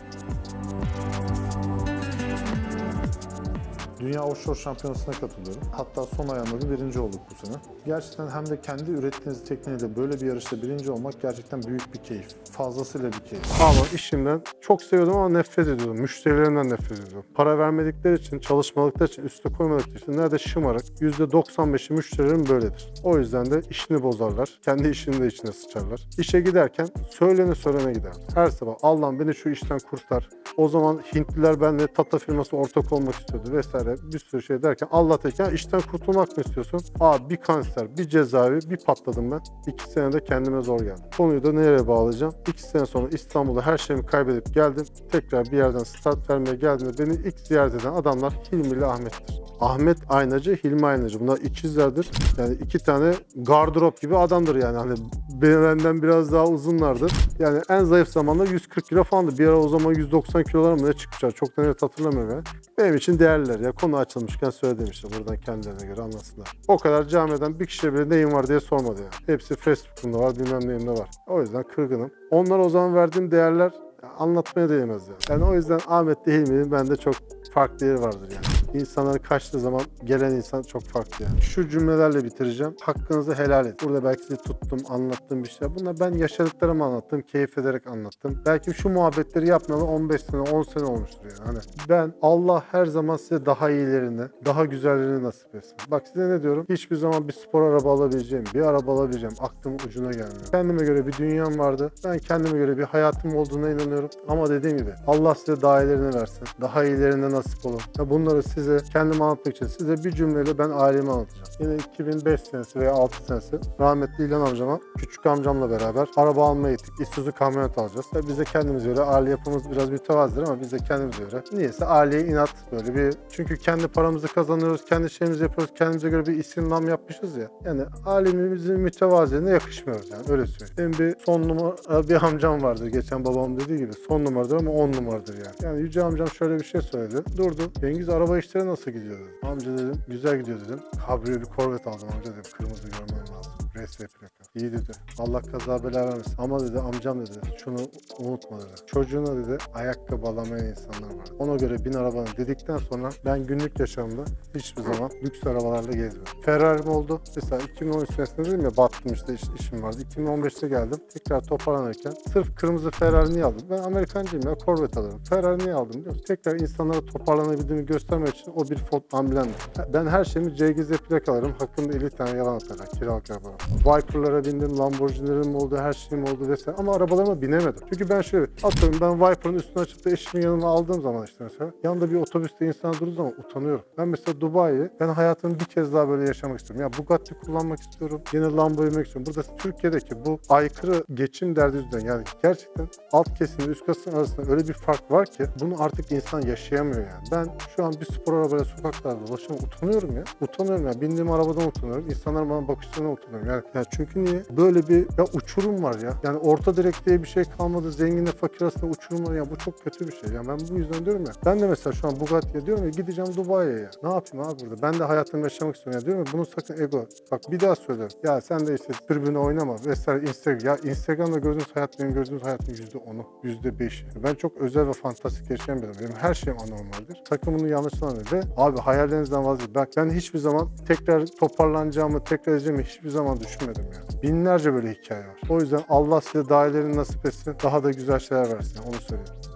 Dünya Offshore Şampiyonası'na katılıyorum. Hatta son ayağımda birinci olduk bu sene. Gerçekten hem de kendi ürettiğiniz tekniğiyle böyle bir yarışta birinci olmak gerçekten büyük bir keyif. Fazlasıyla bir keyif. Ama işimden çok seviyordum ama nefret ediyordum. Müşterilerimden nefret ediyordum. Para vermedikleri için, çalışmadıkları için, üstüne koymadıkları için nerede şımarık. %95'i müşterilerim böyledir. O yüzden de işini bozarlar. Kendi işini de içine sıçarlar. İşe giderken söylene gider. Her sabah Allah'ım beni şu işten kurtar. O zaman Hintliler benimle Tata firması ortak olmak istiyordu vesaire. Bir sürü şey derken Allah teker işten kurtulmak mı istiyorsun? Aa bir kanser, bir cezaevi, bir patladım ben. 2 senede kendime zor geldi. Konuyu da nereye bağlayacağım? 2 sene sonra İstanbul'da her şeyimi kaybedip geldim. Tekrar bir yerden start vermeye geldiğimde beni ilk ziyaret eden adamlar Hilmi ile Ahmet'tir. Ahmet Aynacı, Hilmi Aynacı. Bunlar ikizlerdir. Yani 2 tane gardırop gibi adamdır yani. Hani benden biraz daha uzunlardır. Yani en zayıf zamanda 140 kilo falandı. Bir ara o zaman 190 kilolar mı ne çıkmışlar? Çok da net hatırlamıyorum ya. Benim için değerliler ya. Konu açılmışken söyledim işte buradan kendilerine göre anlasınlar. O kadar camiden bir kişiye bile neyim var diye sormadı yani. Hepsi Facebook'umda var, bilmem neyimde var. O yüzden kırgınım. Onlara o zaman verdiğim değerler anlatmaya değmez yani. Yani o yüzden Ahmet de Hilmi'nin bende çok farklı yeri vardır yani. İnsanları kaçtığı zaman gelen insan çok farklı yani. Şu cümlelerle bitireceğim. Hakkınızı helal et. Burada belki de tuttum, anlattığım bir şey. Bunlar ben yaşadıklarımı anlattım, keyif ederek anlattım. Belki şu muhabbetleri yapmalı 15 sene, 10 sene olmuştur yani. Hani ben Allah her zaman size daha iyilerini, daha güzellerini nasip etsin. Bak size ne diyorum? Hiçbir zaman bir spor araba alabileceğim, bir araba alabileceğim aklım ucuna gelmiyor. Kendime göre bir dünyam vardı. Ben kendime göre bir hayatım olduğuna inanıyorum. Ama dediğim gibi Allah size daha iyilerini versin, daha iyilerini nasip olun. Bunları size kendim anlatmak için size bir cümleyle ben ailemi anlatacağım. Yine 2005 senesi veya 6 senesi rahmetli İlhan amcama, küçük amcamla beraber araba almaya gittik. İstuzu kamyonet alacağız. Ve bize kendimize göre aile yapımız biraz mütevazıdır ama bize kendimize göre niyeyse aileye inat böyle bir. Çünkü kendi paramızı kazanıyoruz, kendi şeyimizi yapıyoruz. Kendimize göre bir isimlam yapmışız ya. Yani ailemizin mütevaziliğine yakışmıyoruz yani öyle söyleyeyim. Benim bir son numara bir amcam vardır. Geçen babam dediği gibi son numaradır ama 10 numaradır yani. Yani yüce amcam şöyle bir şey söyledi. Durdu. Cengiz araba işleri nasıl gidiyor dedim. Amca dedim. Güzel gidiyor dedim. Kabriyo bir korvet aldım amca dedim. Kırmızı görmem lazım. Resmi plaka. İyi dedi. Allah kaza bela vermesin. Ama dedi amcam dedi. Şunu unutma dedi. Çocuğuna dedi ayakkabı alamayan insanlar var. Ona göre bin arabanı dedikten sonra ben günlük yaşamda hiçbir zaman lüks arabalarla gezmiyorum. Ferrari'm oldu. Mesela 2013 senesinde dedim ya battım işte işim vardı. 2015'te geldim. Tekrar toparlanırken sırf kırmızı Ferrari niye aldım? Ben Amerikancıyım ya korvet alırım. Ferrari niye aldım biliyor musun? Tekrar insanlara toparlanabildiğimi göstermek için o bir Ford Emblem'di. Ben her şeyimi CGZ plakalarım. Hakkımda 50 tane yalan atarak kiralık arabalarım. Viper'lara bindim, Lamborghini'lerim oldu, her şeyim oldu vesaire ama arabalarıma binemedim. Çünkü ben şöyle atıyorum ben Viper'ın üstüne açıp da eşimin yanına aldığım zaman işte mesela yanında bir otobüste insan durduğu zaman utanıyorum. Ben mesela Dubai'yi ben hayatımı bir kez daha böyle yaşamak istiyorum. Ya Bugatti kullanmak istiyorum, yine Lambo yemek istiyorum. Burada Türkiye'deki bu aykırı geçim derdi yüzünden yani gerçekten alt kesimle üst kesim arasında öyle bir fark var ki bunu artık insan yaşayamıyor yani. Ben şu an bir spor arabayla sokaklarda dolaşıyorum utanıyorum ya. Utanıyorum ya. Bindiğim arabadan utanıyorum. İnsanlar bana bakışlarına utanıyorum. Yani çünkü niye? Böyle bir ya uçurum var ya. Yani orta direk diye bir şey kalmadı. Zenginle fakir arasında uçurum var. Ya bu çok kötü bir şey. Yani ben bu yüzden diyorum ya. Ben de mesela şu an Bugatti'ye diyorum ya gideceğim Dubai'ye ya. Ne yapayım abi burada? Ben de hayatımı yaşamak istiyorum ya diyorum ya. Bunun sakın ego. Bak bir daha söylüyorum. Ya sen de işte tribüne oynama vesaire Instagram. Ya Instagram'da gördüğünüz hayat benim gördüğünüz hayatın %10'u, %5'i. Ben çok özel ve fantastik yaşayan bir adamım. Benim her şeyim anormaldir. Sakın bunu yanlış anlamayın ve abi hayallerinizden vazgeçin. Bak ben hiçbir zaman tekrar toparlanacağımı, tekrar edeceğimi hiçbir zaman düşünmedim yani. Binlerce böyle hikaye var. O yüzden Allah size daha iyilerini nasip etsin, daha da güzel şeyler versin. Onu söyleyeyim.